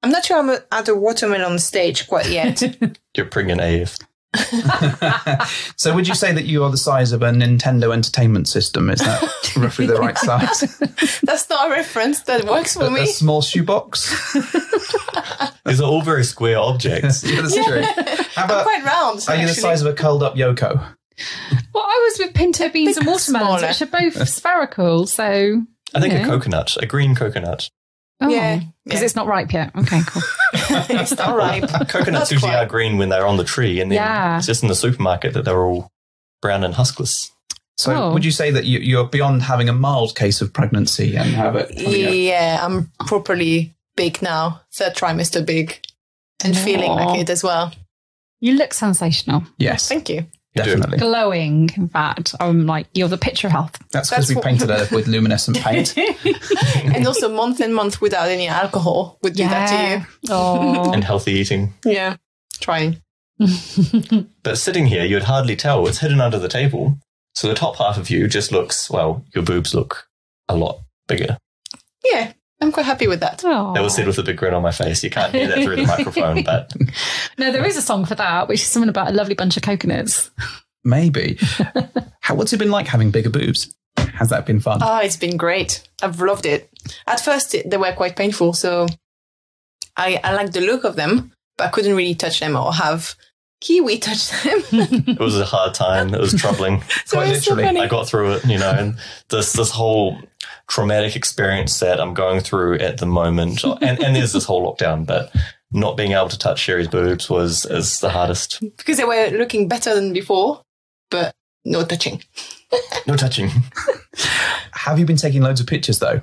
I'm not sure I'm at the watermelon stage quite yet. You're pregnant AF. So would you say that you are the size of a Nintendo Entertainment System? Is that roughly the right size? That's not a reference that works for me. A small shoebox. These are all very square objects. That's true. I'm quite round. Are you the size of a curled up Yoko? Well, I was with pinto beans and watermelons, which are both spherical. So I think a coconut, a green coconut. Oh, yeah, because it's not ripe yet. Okay, cool. It's not ripe. Coconuts usually are green when they're on the tree, and then it's just in the supermarket that they're all brown and huskless. So, would you say that you're beyond having a mild case of pregnancy and have it? Yeah, I'm properly big now, third trimester big, and feeling like it as well. You look sensational. Yes, thank you. Definitely. Glowing, in fact. I'm like, you're the picture of health. That's because we painted her with luminescent paint. And also month and month without any alcohol would do that to you. Oh. And healthy eating. Yeah, trying. But sitting here, you'd hardly tell. It's hidden under the table. So the top half of you just looks, well, your boobs look a lot bigger. Yeah. I'm quite happy with that. Aww. That was said with a big grin on my face. You can't hear that through the microphone, but no, there is a song for that, which is something about a lovely bunch of coconuts. Maybe. What's it been like having bigger boobs? Has that been fun? Oh, it's been great. I've loved it. At first, they were quite painful, so I liked the look of them, but I couldn't really touch them or have Kiwi touch them. It was a hard time. It was troubling. So quite literally, so I got through it, you know, and this whole traumatic experience that I'm going through at the moment. And there's this whole lockdown bit. Not being able to touch Cherie's boobs is the hardest. Because they were looking better than before, but no touching. No touching. Have you been taking loads of pictures, though?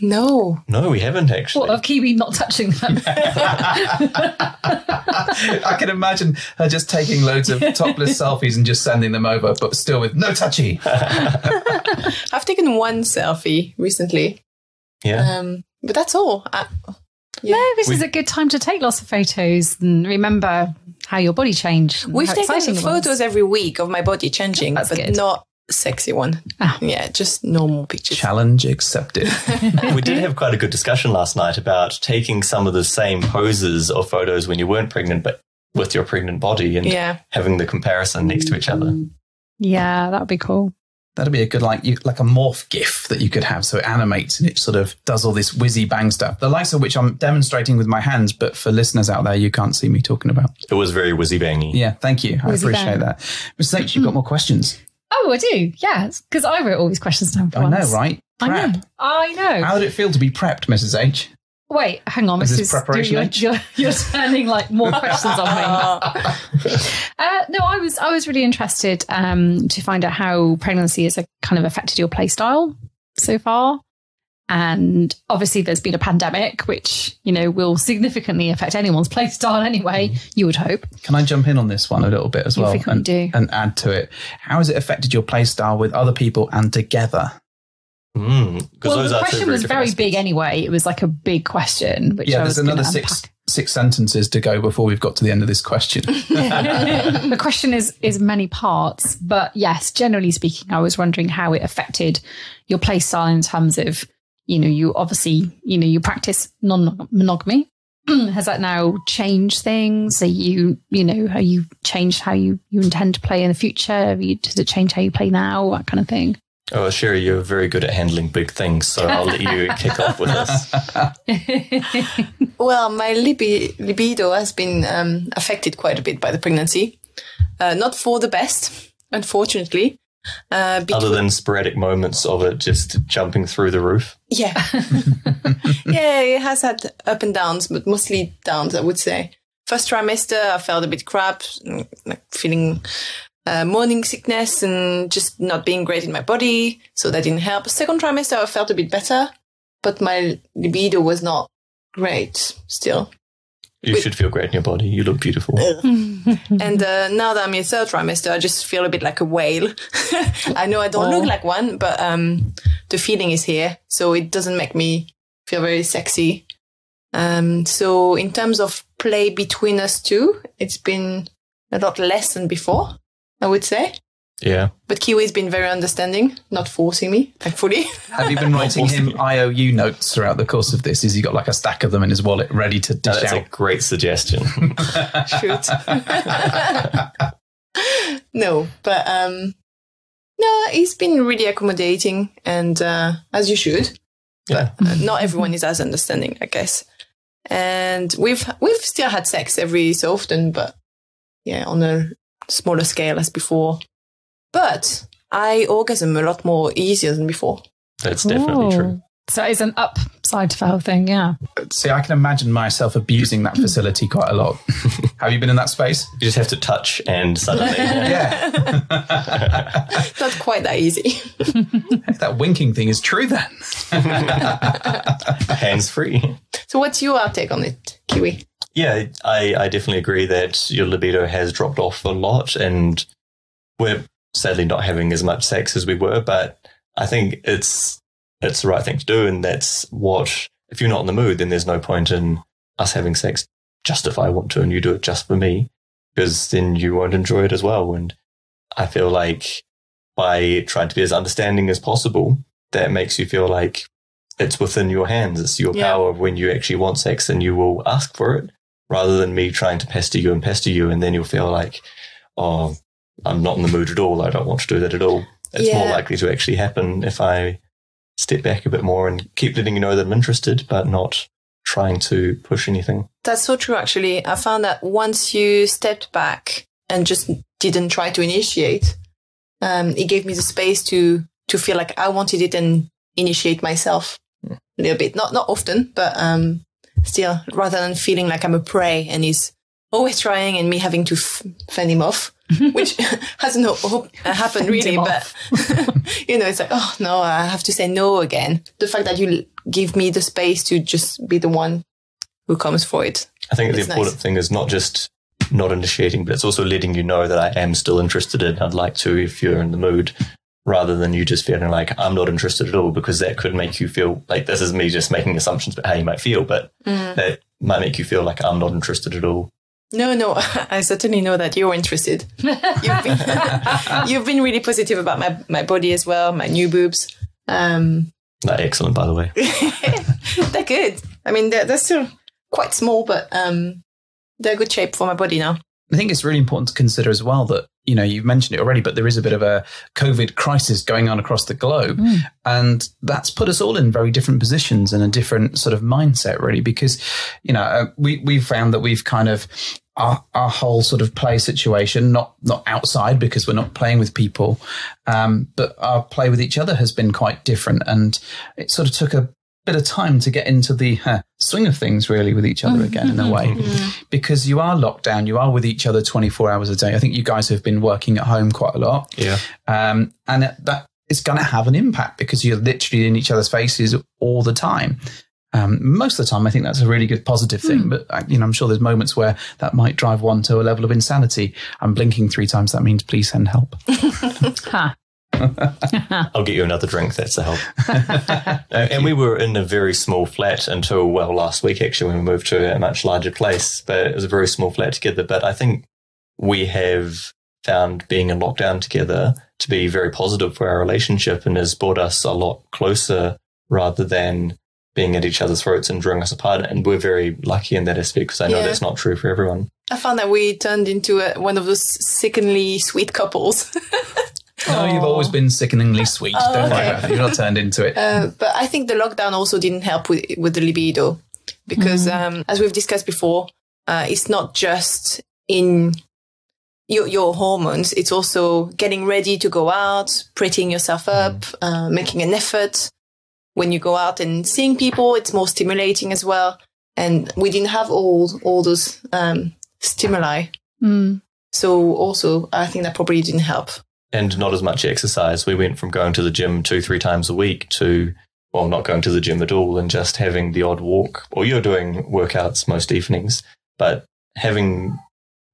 No. No, we haven't, actually. Well, of Kiwi not touching them. I can imagine her just taking loads of topless selfies and just sending them over, but still with no touchy. I've taken one selfie recently. Yeah. But that's all. Yeah. No, this is a good time to take lots of photos and remember how your body changed. We've taken photos every week of my body changing, but not sexy one. Ah. Yeah, just normal pictures. Challenge accepted. We did have quite a good discussion last night about taking some of the same poses or photos when you weren't pregnant, but with your pregnant body and having the comparison next to each other. Yeah, that would be cool. That'd be a good, like a morph GIF that you could have. So it animates and it sort of does all this whizzy-bang stuff. The likes of which I'm demonstrating with my hands, but for listeners out there, you can't see me talking about. It was very whizzy-bangy. Yeah, thank you. I appreciate that. Ms. H, you've got more questions. Oh, I do. Yeah, because I wrote all these questions down for once. I know, right? Prep. I know. How did it feel to be prepped, Mrs. H? Wait, hang on. Is this preparation H? You're turning like more questions on me. No, I was really interested to find out how pregnancy has kind of affected your play style so far. And obviously there's been a pandemic, which, you know, will significantly affect anyone's play style anyway, you would hope. Can I jump in on this one a little bit as well and add to it? How has it affected your play style with other people and together? Well, the question was very big anyway. It was like a big question. Which yeah, there's another six sentences to go before we've got to the end of this question. The question is many parts. But yes, generally speaking, I was wondering how it affected your play style in terms of, you know, you obviously, you know, you practice non-monogamy. Has that now changed things? Are you, you know, have you changed how you intend to play in the future? Does it change how you play now? That kind of thing. Oh, Cherie, you're very good at handling big things, so I'll let you kick off with this. Well, my libido has been affected quite a bit by the pregnancy. Not for the best, unfortunately. Other than sporadic moments of it just jumping through the roof? Yeah. Yeah, it has had up and downs, but mostly downs, I would say. First trimester, I felt a bit crap, like feeling... morning sickness and just not being great in my body. So that didn't help. Second trimester, I felt a bit better, but my libido was not great still. You should feel great in your body. You look beautiful. And now that I'm in third trimester, I just feel a bit like a whale. I know I don't look like one, but the feeling is here. So it doesn't make me feel very sexy. So in terms of play between us two, it's been a lot less than before, I would say. Yeah. But Kiwi's been very understanding, not forcing me, thankfully. Have you been writing him IOU notes throughout the course of this? Is he got like a stack of them in his wallet ready to dish out? That's a great suggestion. Shoot. No, but no, he's been really accommodating and as you should. Yeah. But not everyone is as understanding, I guess. And we've still had sex every so often, but yeah, on a smaller scale as before, but I orgasm a lot more easier than before. That's definitely true. So it's an upside to the whole thing, yeah. See, I can imagine myself abusing that facility quite a lot. Have you been in that space? You just have to touch and suddenly... Yeah. Not quite that easy. That winking thing is true then. Hands free. So what's your outtake on it, Kiwi? Yeah, I definitely agree that your libido has dropped off a lot and we're sadly not having as much sex as we were, but I think it's the right thing to do, and that's what, if you're not in the mood, then there's no point in us having sex just if I want to and you do it just for me, because then you won't enjoy it as well. And I feel like by trying to be as understanding as possible, that makes you feel like it's within your hands, it's your power when you actually want sex and you will ask for it, rather than me trying to pester you and then you'll feel like, oh, I'm not in the mood at all, I don't want to do that at all. It's more likely to actually happen if I step back a bit more and keep letting you know that I'm interested, but not trying to push anything. That's so true, actually. I found that once you stepped back and just didn't try to initiate, it gave me the space to feel like I wanted it and initiate myself a little bit. Not often, but still, rather than feeling like I'm a prey and he's always trying and me having to fend him off, which hasn't happened really, but it's like, oh no, I have to say no again. The fact that you give me the space to just be the one who comes for it. I think the important thing is not just not initiating, but it's also letting you know that I am still interested in, I'd like to, if you're in the mood, rather than you just feeling like I'm not interested at all, because that could make you feel like, this is me just making assumptions about how you might feel, but that might make you feel like I'm not interested at all. No, I certainly know that you're interested. You've been really positive about my body as well, my new boobs. They're excellent, by the way. They're good. I mean, they're still quite small, but they're good shape for my body now. I think it's really important to consider as well that, you've mentioned it already, but there is a bit of a COVID crisis going on across the globe. And that's put us all in very different positions and a different sort of mindset, really, because, we've found that we've kind of our whole sort of play situation, not outside because we're not playing with people, but our play with each other has been quite different. And it sort of took a bit of time to get into the swing of things really with each other again in a way, because you are locked down, you are with each other 24 hours a day. I think you guys have been working at home quite a lot, and that is going to have an impact because you're literally in each other's faces all the time. Most of the time, I think that's a really good positive thing, but I'm sure there's moments where that might drive one to a level of insanity. I'm blinking 3 times. That means please send help. I'll get you another drink, that's a help. And we were in a very small flat until, well, last week actually, when we moved to a much larger place, but it was a very small flat together. But I think we have found being in lockdown together to be very positive for our relationship and has brought us a lot closer rather than being at each other's throats and drawing us apart. And we're very lucky in that aspect because I know that's not true for everyone. I found that we turned into one of those sickeningly sweet couples. Oh, you've always been sickeningly sweet. Don't worry about it. You're not turned into it. But I think the lockdown also didn't help with the libido because, as we've discussed before, it's not just in your hormones. It's also getting ready to go out, prettying yourself up, making an effort. When you go out and seeing people, it's more stimulating as well. And we didn't have all those stimuli. So also, I think that probably didn't help. And not as much exercise. We went from going to the gym 2-3 times a week to, well, not going to the gym at all and just having the odd walk. Or you're doing workouts most evenings, but having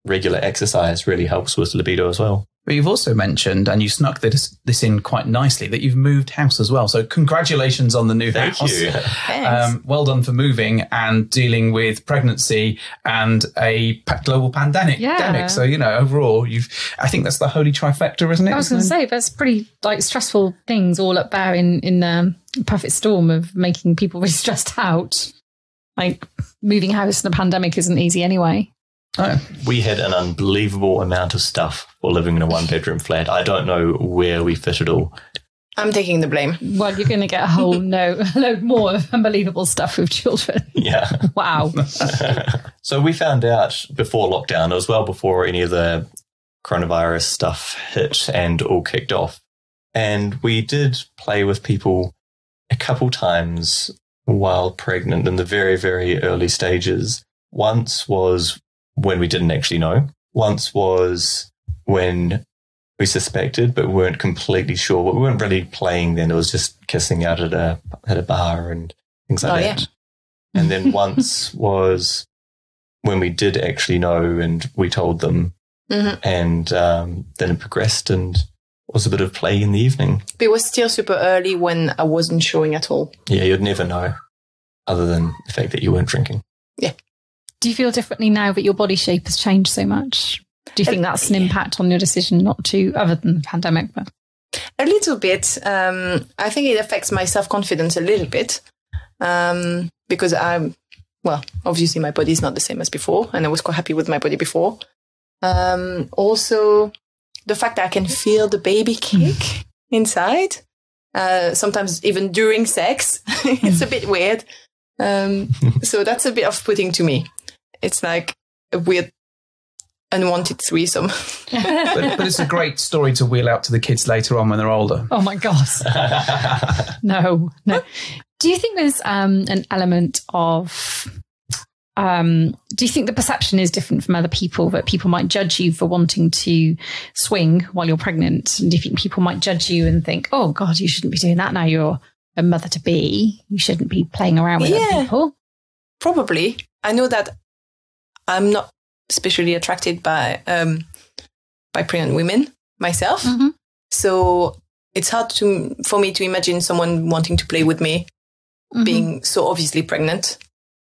regular exercise really helps with libido as well. But you've also mentioned, and you snuck this in quite nicely, that you've moved house as well. So congratulations on the new house. Thank you. Well done for moving and dealing with pregnancy and a global pandemic. Yeah. So, overall, I think that's the holy trifecta, isn't it? I was going to say, that's pretty stressful things all up there in a perfect storm of making people really stressed out. Like moving house in a pandemic isn't easy anyway. Oh. We had an unbelievable amount of stuff for living in a 1-bedroom flat. I don't know where we fit it all. I'm taking the blame. Well, you're going to get a whole load more of unbelievable stuff with children. Yeah. Wow. So we found out before lockdown, it was well before any of the coronavirus stuff hit and all kicked off. And we did play with people a couple times while pregnant in the very, very early stages. Once was when we didn't actually know. Once was when we suspected but weren't completely sure. But we weren't really playing then. It was just kissing out at a bar and things like that. Yeah. And then once was when we did actually know and we told them. And then it progressed and was a bit of play in the evening. But it was still super early when I wasn't showing at all. Yeah, you'd never know other than the fact that you weren't drinking. Yeah. Do you feel differently now that your body shape has changed so much? Do you think that's an impact on your decision not to, other than the pandemic? But a little bit. I think it affects my self-confidence a little bit because obviously my body is not the same as before and I was quite happy with my body before. Also, the fact that I can feel the baby kick inside, sometimes even during sex, it's a bit weird. So that's a bit off-putting to me. It's like a weird unwanted threesome. but it's a great story to wheel out to the kids later on when they're older. Oh my gosh. No. Do you think there's an element of, do you think the perception is different from other people, that people might judge you for wanting to swing while you're pregnant? And do you think people might judge you and think, oh God, you shouldn't be doing that now you're a mother to be. You shouldn't be playing around with other people. Probably. I know that I'm not especially attracted by pregnant women myself. Mm-hmm. So it's hard for me to imagine someone wanting to play with me being so obviously pregnant.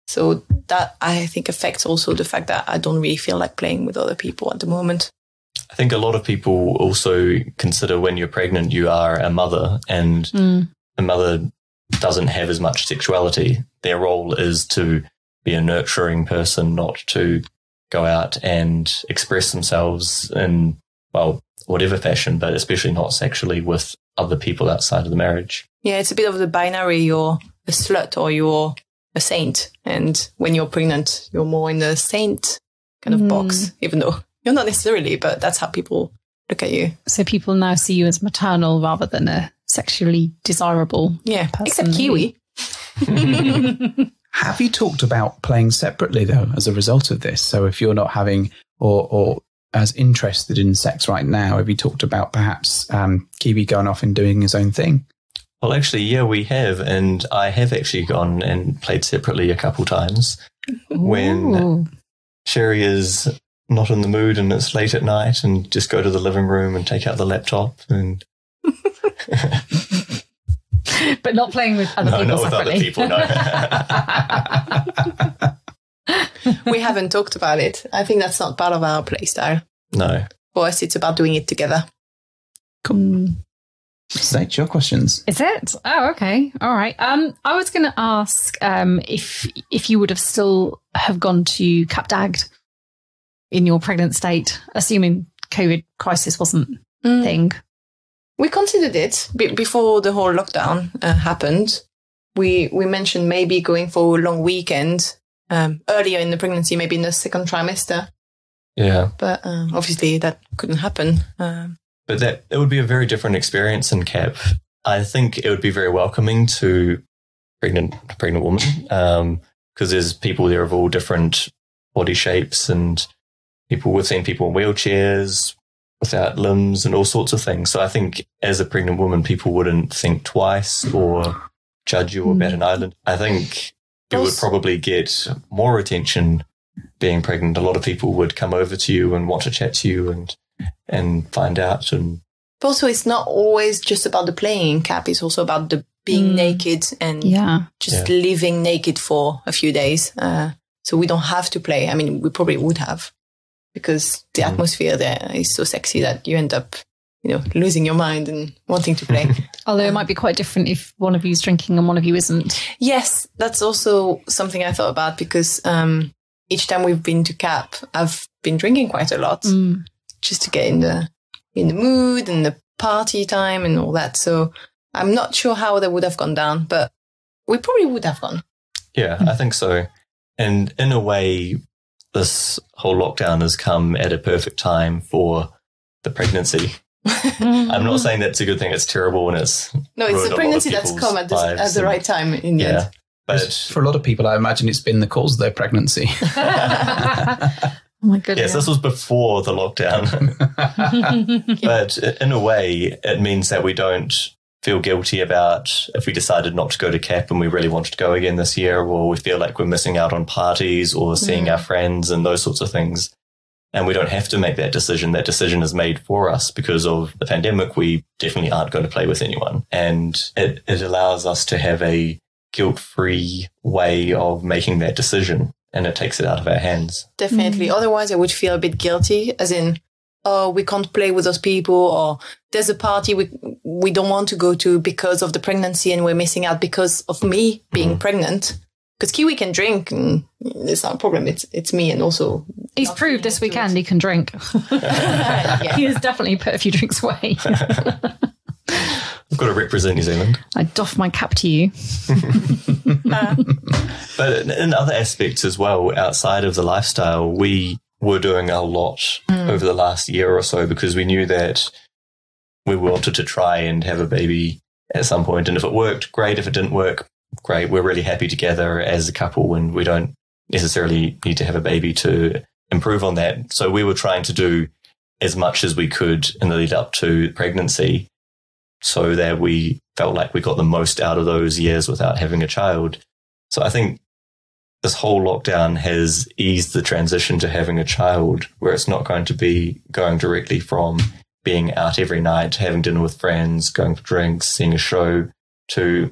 So that, I think, affects also the fact that I don't really feel like playing with other people at the moment. I think a lot of people also consider when you're pregnant, you are a mother, and a mother doesn't have as much sexuality. Their role is to be a nurturing person, not to go out and express themselves in, well, whatever fashion, but especially not sexually with other people outside of the marriage. Yeah, it's a bit of the binary. You're a slut or you're a saint. And when you're pregnant, you're more in the saint kind of box, even though you're not necessarily, but that's how people look at you. So people now see you as maternal rather than a sexually desirable person. Except Kiwi. Have you talked about playing separately, though, as a result of this? So if you're not having or as interested in sex right now, have you talked about perhaps Kiwi going off and doing his own thing? Well, actually, yeah, we have. And I have actually gone and played separately a couple times when Cherie is not in the mood and it's late at night, and just go to the living room and take out the laptop and... But not playing with other people separately. Not with other people, no. We haven't talked about it. I think that's not part of our play style. No. For us, it's about doing it together. Cool. State your questions. Is it? Oh, okay. All right. I was going to ask if you would have still have gone to Cap d'Agde in your pregnant state, assuming COVID crisis wasn't a thing. We considered it before the whole lockdown happened. We mentioned maybe going for a long weekend earlier in the pregnancy, maybe in the second trimester. Yeah. But obviously that couldn't happen. But it would be a very different experience in Cap. I think it would be very welcoming to pregnant women because there's people there of all different body shapes, and we've seen people in wheelchairs, without limbs and all sorts of things. So I think as a pregnant woman, people wouldn't think twice or judge you or bat an eyelid. I think you would probably get more attention being pregnant. A lot of people would come over to you and want to chat to you and find out. But also it's not always just about the playing Cap. It's also about the being naked and just living naked for a few days. So we don't have to play. I mean, we probably would have, because the atmosphere there is so sexy that you end up, losing your mind and wanting to play. Although it might be quite different if one of you is drinking and one of you isn't. Yes, that's also something I thought about, because each time we've been to Cap, I've been drinking quite a lot just to get in the mood and the party time and all that. So I'm not sure how that would have gone down, but we probably would have gone. Yeah, I think so. And in a way... this whole lockdown has come at a perfect time for the pregnancy. I'm not saying that's a good thing. It's terrible, and it's no. It's the pregnancy that's come at the right time. In the end. But for a lot of people, I imagine it's been the cause of their pregnancy. Oh my goodness! Yes, this was before the lockdown. But in a way, it means that we don't feel guilty about if we decided not to go to Cap and we really wanted to go again this year, or we feel like we're missing out on parties or seeing our friends and those sorts of things. And we don't have to make that decision. That decision is made for us because of the pandemic. We definitely aren't going to play with anyone. And it allows us to have a guilt-free way of making that decision, and it takes it out of our hands. Definitely. Otherwise, I would feel a bit guilty, as in, oh, we can't play with those people, or there's a party we don't want to go to because of the pregnancy and we're missing out because of me being pregnant. Because Kiwi can drink and it's not a problem. It's me, and also... he's proved this weekend he can drink. He has definitely put a few drinks away. I've got to represent New Zealand. I doff my cap to you. But in other aspects as well, outside of the lifestyle, we were doing a lot over the last year or so, because we knew that we wanted to try and have a baby at some point. And if it worked, great. If it didn't work, great. We're really happy together as a couple, and we don't necessarily need to have a baby to improve on that. So we were trying to do as much as we could in the lead up to pregnancy so that we felt like we got the most out of those years without having a child. So I think this whole lockdown has eased the transition to having a child, where it's not going to be going directly from being out every night, having dinner with friends, going for drinks, seeing a show, to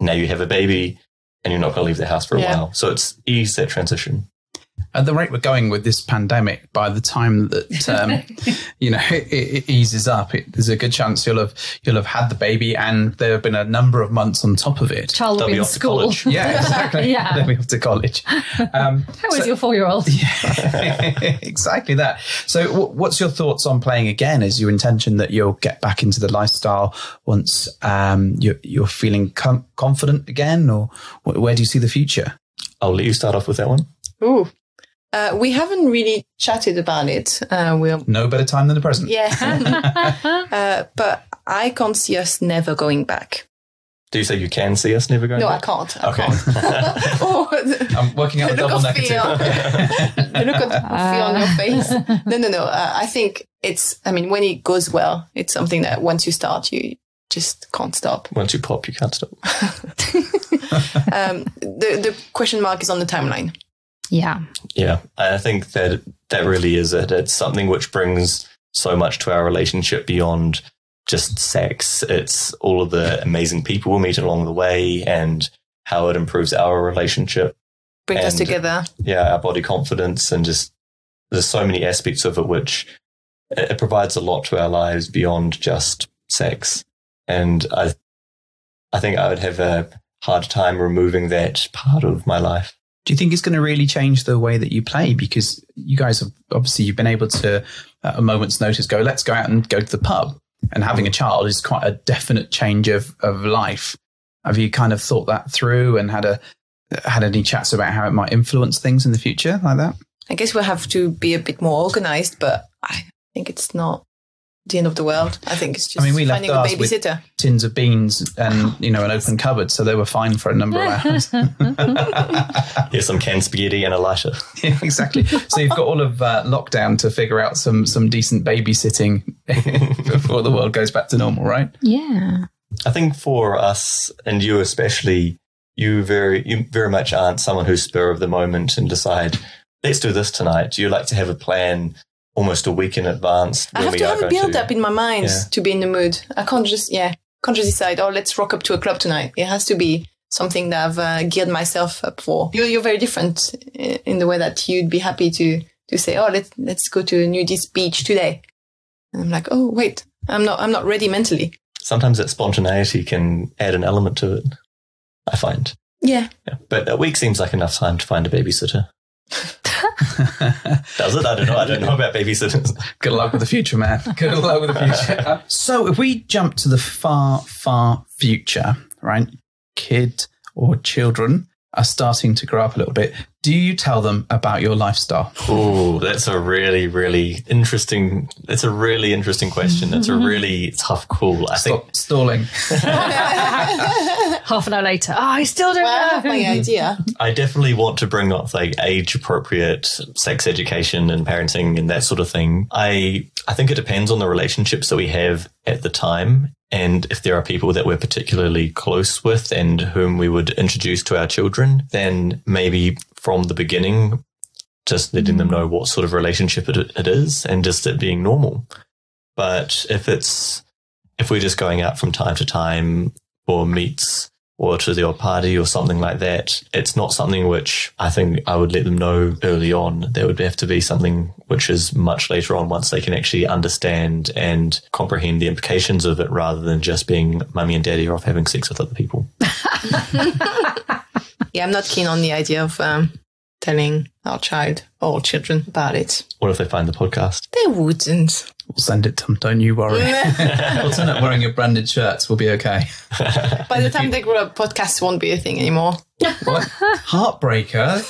now you have a baby and you're not going to leave the house for a while. So it's eased that transition. At the rate we're going with this pandemic, by the time that you know it eases up, there's a good chance you'll have had the baby, and there have been a number of months on top of it. Child will be in school. Yeah, exactly. They'll be off to college. How is your 4-year-old? Yeah, exactly that. So, what's your thoughts on playing again? Is your intention that you'll get back into the lifestyle once you're feeling confident again, or where do you see the future? I'll let you start off with that one. Ooh. We haven't really chatted about it. No better time than the present. Yeah. But I can't see us never going back. Do you say you can see us never going back? No, I can't. I'm working out the double negative. The look of fear on your face. No. I think when it goes well, it's something that once you start, you just can't stop. Once you pop, you can't stop. The question mark is on the timeline. Yeah. Yeah. I think that really is it. It's something which brings so much to our relationship beyond just sex. It's all of the amazing people we meet along the way and how it improves our relationship. Brings us together. Yeah. Our body confidence, and just there's so many aspects of it, which it provides a lot to our lives beyond just sex. And I think I would have a hard time removing that part of my life. Do you think it's going to really change the way that you play? Because you guys have obviously, you've been able to, at a moment's notice, go, let's go out and go to the pub. And having a child is quite a definite change of life. Have you kind of thought that through and had any chats about how it might influence things in the future like that? I guess we'll have to be a bit more organized, but I think it's not the end of the world. I think it's just finding a babysitter. Tins of beans and an open cupboard, so they were fine for a number of hours. Here's some canned spaghetti and a lighter. Yeah, exactly. So you've got all of lockdown to figure out some decent babysitting before the world goes back to normal, right? Yeah. I think for us, and you especially, you very much aren't someone who's spur of the moment and decide, let's do this tonight. You like to have a plan almost a week in advance. I have to have a build-up in my mind to be in the mood. I can't just decide, let's rock up to a club tonight. It has to be something that I've geared myself up for. You're very different in the way that you'd be happy to say, let's go to nudist beach today. And I'm like, wait, I'm not ready mentally. Sometimes that spontaneity can add an element to it, I find. Yeah. But a week seems like enough time to find a babysitter. Does it? I don't know about babysitters. Good luck with the future, man. Good luck with the future. So if we jump to the far, far future, right? Kid or children are starting to grow up a little bit. Do you tell them about your lifestyle? Oh, that's a really, really interesting. That's a really interesting question. That's a really tough call. I think stalling. Half an hour later, I still don't have my idea. I definitely want to bring up age-appropriate sex education and parenting and that sort of thing. I think it depends on the relationships that we have at the time, and if there are people that we're particularly close with and whom we would introduce to our children, then maybe from the beginning, just letting them know what sort of relationship it is, and just it being normal. But if we're just going out from time to time or meets, or to the odd party or something like that, it's not something which I think I would let them know early on. There would have to be something which is much later on, once they can actually understand and comprehend the implications of it, rather than just being mummy and daddy or off having sex with other people. Yeah, I'm not keen on the idea of telling our child or children about it. What if they find the podcast? They wouldn't. We'll send it to them, don't you worry. We'll turn up wearing your branded shirts, we'll be okay. By the time they grow up, podcasts won't be a thing anymore. What? Heartbreaker?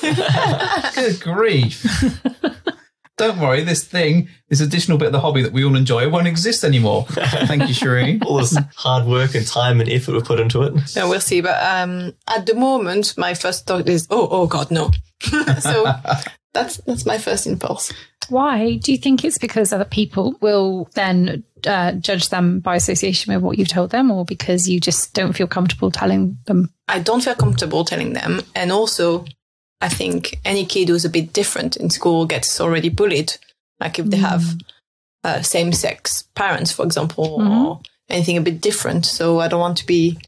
Good grief. don't worry, this thing, this additional bit of the hobby that we all enjoy, it won't exist anymore. Thank you, Cherie. All this hard work and time and effort we put into it. No, we'll see. But at the moment, my first thought is, oh God, no. So that's my first impulse. Why? Do you think it's because other people will then judge them by association with what you've told them, or because you just don't feel comfortable telling them? I don't feel comfortable telling them. And also, I think any kid who's a bit different in school gets already bullied. Like if they have same-sex parents, for example, or anything a bit different. So I don't want to be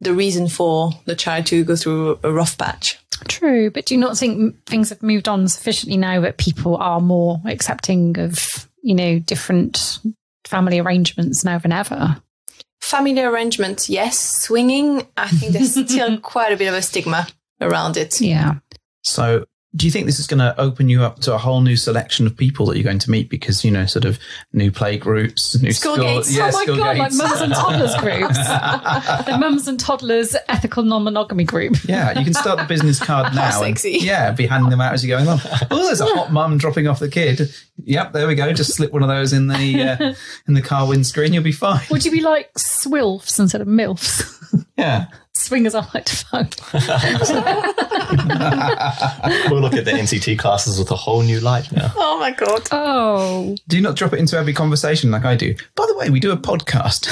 the reason for the child to go through a rough patch. True. But do you not think things have moved on sufficiently now that people are more accepting of, you know, different family arrangements now than ever? Family arrangements, yes. Swinging, I think there's still quite a bit of a stigma around it. Yeah. So do you think this is going to open you up to a whole new selection of people that you're going to meet because, you know, sort of new play groups, new school gates? Yeah, oh my God, like mums and toddlers groups. The mums and toddlers ethical non-monogamy group. Yeah, you can start the business card now. How sexy. And, yeah, be handing them out as you're going along. Oh, there's a hot mum dropping off the kid. Yep, there we go. Just slip one of those in the car windscreen. You'll be fine. Would you be like swilfs instead of milfs? Yeah. Swingers I like to fuck. We'll look at the NCT classes with a whole new light now. Oh, my God. Oh. Do you not drop it into every conversation like I do? By the way, we do a podcast.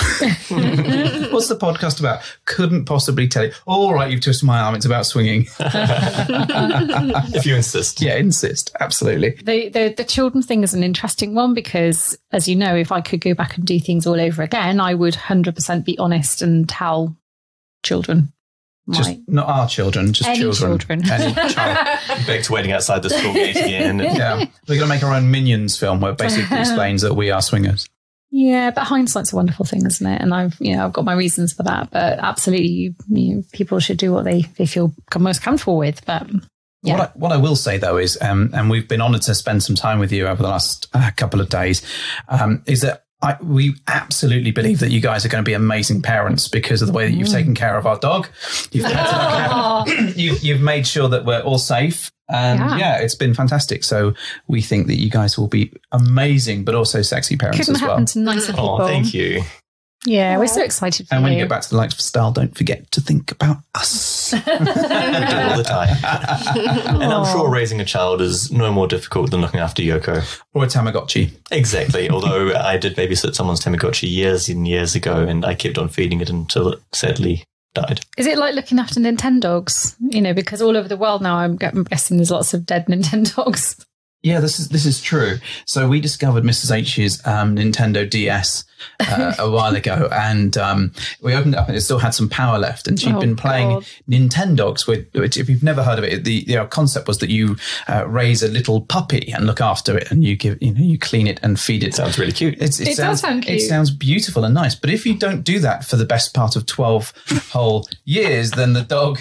What's the podcast about? Couldn't possibly tell you. All right, you've twisted my arm. It's about swinging. If you insist. Yeah, insist. Absolutely. The children thing is an interesting one because, as you know, if I could go back and do things all over again, I would 100% be honest and tell children. Just not our children, just any children. Any child. Back to waiting outside the school gate again. Yeah. We're going to make our own Minions film where it basically explains that we are swingers. Yeah, but hindsight's a wonderful thing, isn't it? And I've got my reasons for that, but absolutely, people should do what they feel most comfortable with. But yeah. What I will say, though, is, and we've been honoured to spend some time with you over the last couple of days, is that we absolutely believe that you guys are going to be amazing parents because of the way that you've taken care of our dog. You've made sure that we're all safe. And yeah, it's been fantastic. So we think that you guys will be amazing, but also sexy parents as well. Couldn't happen to nicer people. Oh, thank you. Yeah, we're so excited for you. And when you get back to the lifestyle, don't forget to think about us. We do all the time. And I'm sure raising a child is no more difficult than looking after Yoko. Or a Tamagotchi. Exactly. Although I did babysit someone's Tamagotchi years and years ago, and I kept on feeding it until it sadly died. Is it like looking after Nintendogs? You know, because all over the world now, I'm guessing there's lots of dead Nintendogs. Yeah, this is true. So we discovered Mrs. H's Nintendo DS a while ago, and we opened it up and it still had some power left. And she'd been playing Nintendogs, which if you've never heard of it, the concept was that you raise a little puppy and look after it, and you clean it and feed it. Sounds really cute. It does sound cute. It sounds beautiful and nice. But if you don't do that for the best part of 12 whole years, then the dog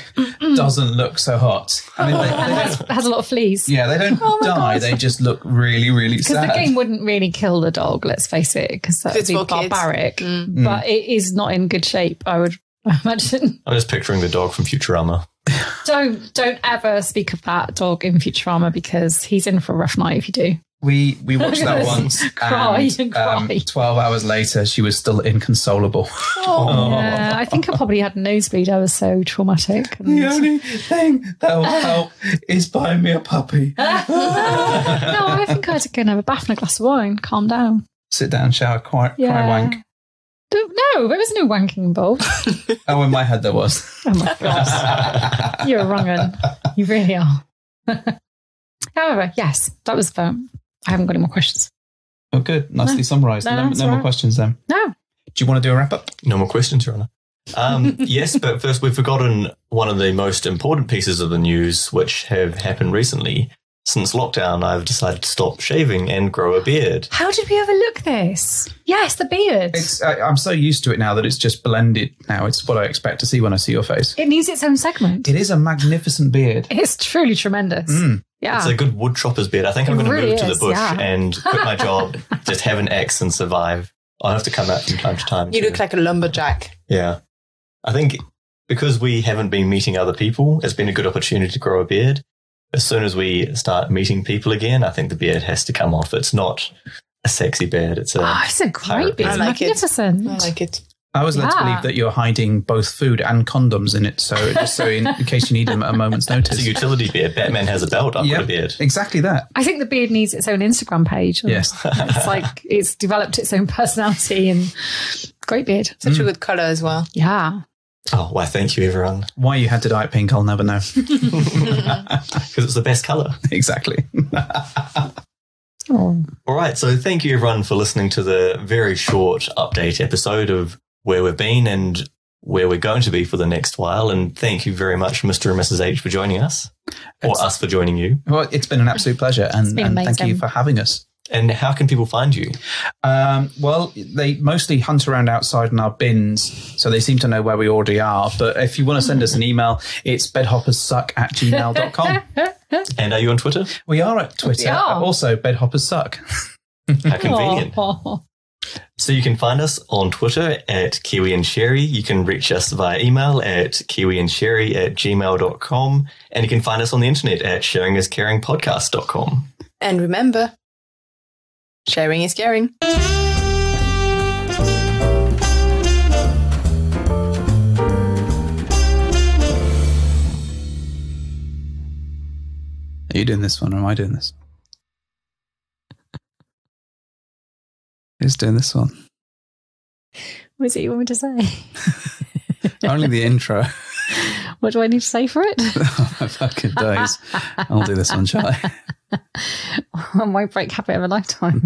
doesn't look so hot. I mean, it has a lot of fleas. Yeah, they don't die. They just look really, really sad. Because the game wouldn't really kill the dog, let's face it, because that would be barbaric. But it is not in good shape, I would imagine. I'm just picturing the dog from Futurama. Don't ever speak of that dog in Futurama because he's in for a rough night if you do. We watched that once, and 12 hours later, she was still inconsolable. Oh, yeah. I think I probably had a nosebleed. I was so traumatic. And the only thing that will help is buying me a puppy. No, I think I had to go and have a bath and a glass of wine. Calm down. Sit down, shower, cry, wank. No, there was no wanking involved. Oh, in my head there was. Oh, my gosh. You're a wrong one. You really are. However, yes, that was fun. I haven't got any more questions. Oh, good. Nicely summarised. No more questions then. No. Do you want to do a wrap-up? No more questions, Your Honour. Yes, but first we've forgotten one of the most important pieces of the news which have happened recently. Since lockdown, I've decided to stop shaving and grow a beard. How did we overlook this? Yes, the beard. I'm so used to it now that it's just blended now. It's what I expect to see when I see your face. It needs its own segment. It is a magnificent beard. It's truly tremendous. Mm. Yeah. It's a good wood chopper's beard. I think I'm going to move to the bush and quit my job, just have an axe and survive. I'll have to come out from time to time. You look like a lumberjack. Yeah. I think because we haven't been meeting other people, it's been a good opportunity to grow a beard. as soon as we start meeting people again, I think the beard has to come off. It's not a sexy beard. It's a great beard. Magnificent. I like it. I was led to believe that you're hiding both food and condoms in it, so just so in case you need them at a moment's notice. It's a utility beard. Batman has a belt. I've got a beard. Exactly that. I think the beard needs its own Instagram page. Yes. It's like it's developed its own personality and great beard. Such a good colour as well. Yeah. Oh, why thank you, everyone. Why you had to dye it pink, I'll never know. Because it's the best colour. Exactly. Oh. All right. So thank you, everyone, for listening to the very short update episode of where we've been and where we're going to be for the next while. And thank you very much, Mr. and Mrs. H, for joining us, or us for joining you. Well, it's been an absolute pleasure, and thank you for having us. And how can people find you? Well, they mostly hunt around outside in our bins, so they seem to know where we already are. But if you want to send us an email, it's bedhopperssuck@gmail.com. And are you on Twitter? We are at Twitter. Also, bedhopperssuck. How convenient. So you can find us on Twitter at Kiwi and Cherie. You can reach us via email at kiwiandcherie@gmail.com. And you can find us on the internet at sharingiscaringpodcast.com. And remember, sharing is caring. Are you doing this one or am I doing this? Who's doing this one? What is it you want me to say? Only the intro. What do I need to say for it? Oh, my fucking days. I'll do this one, shall I? I might break habit of a lifetime.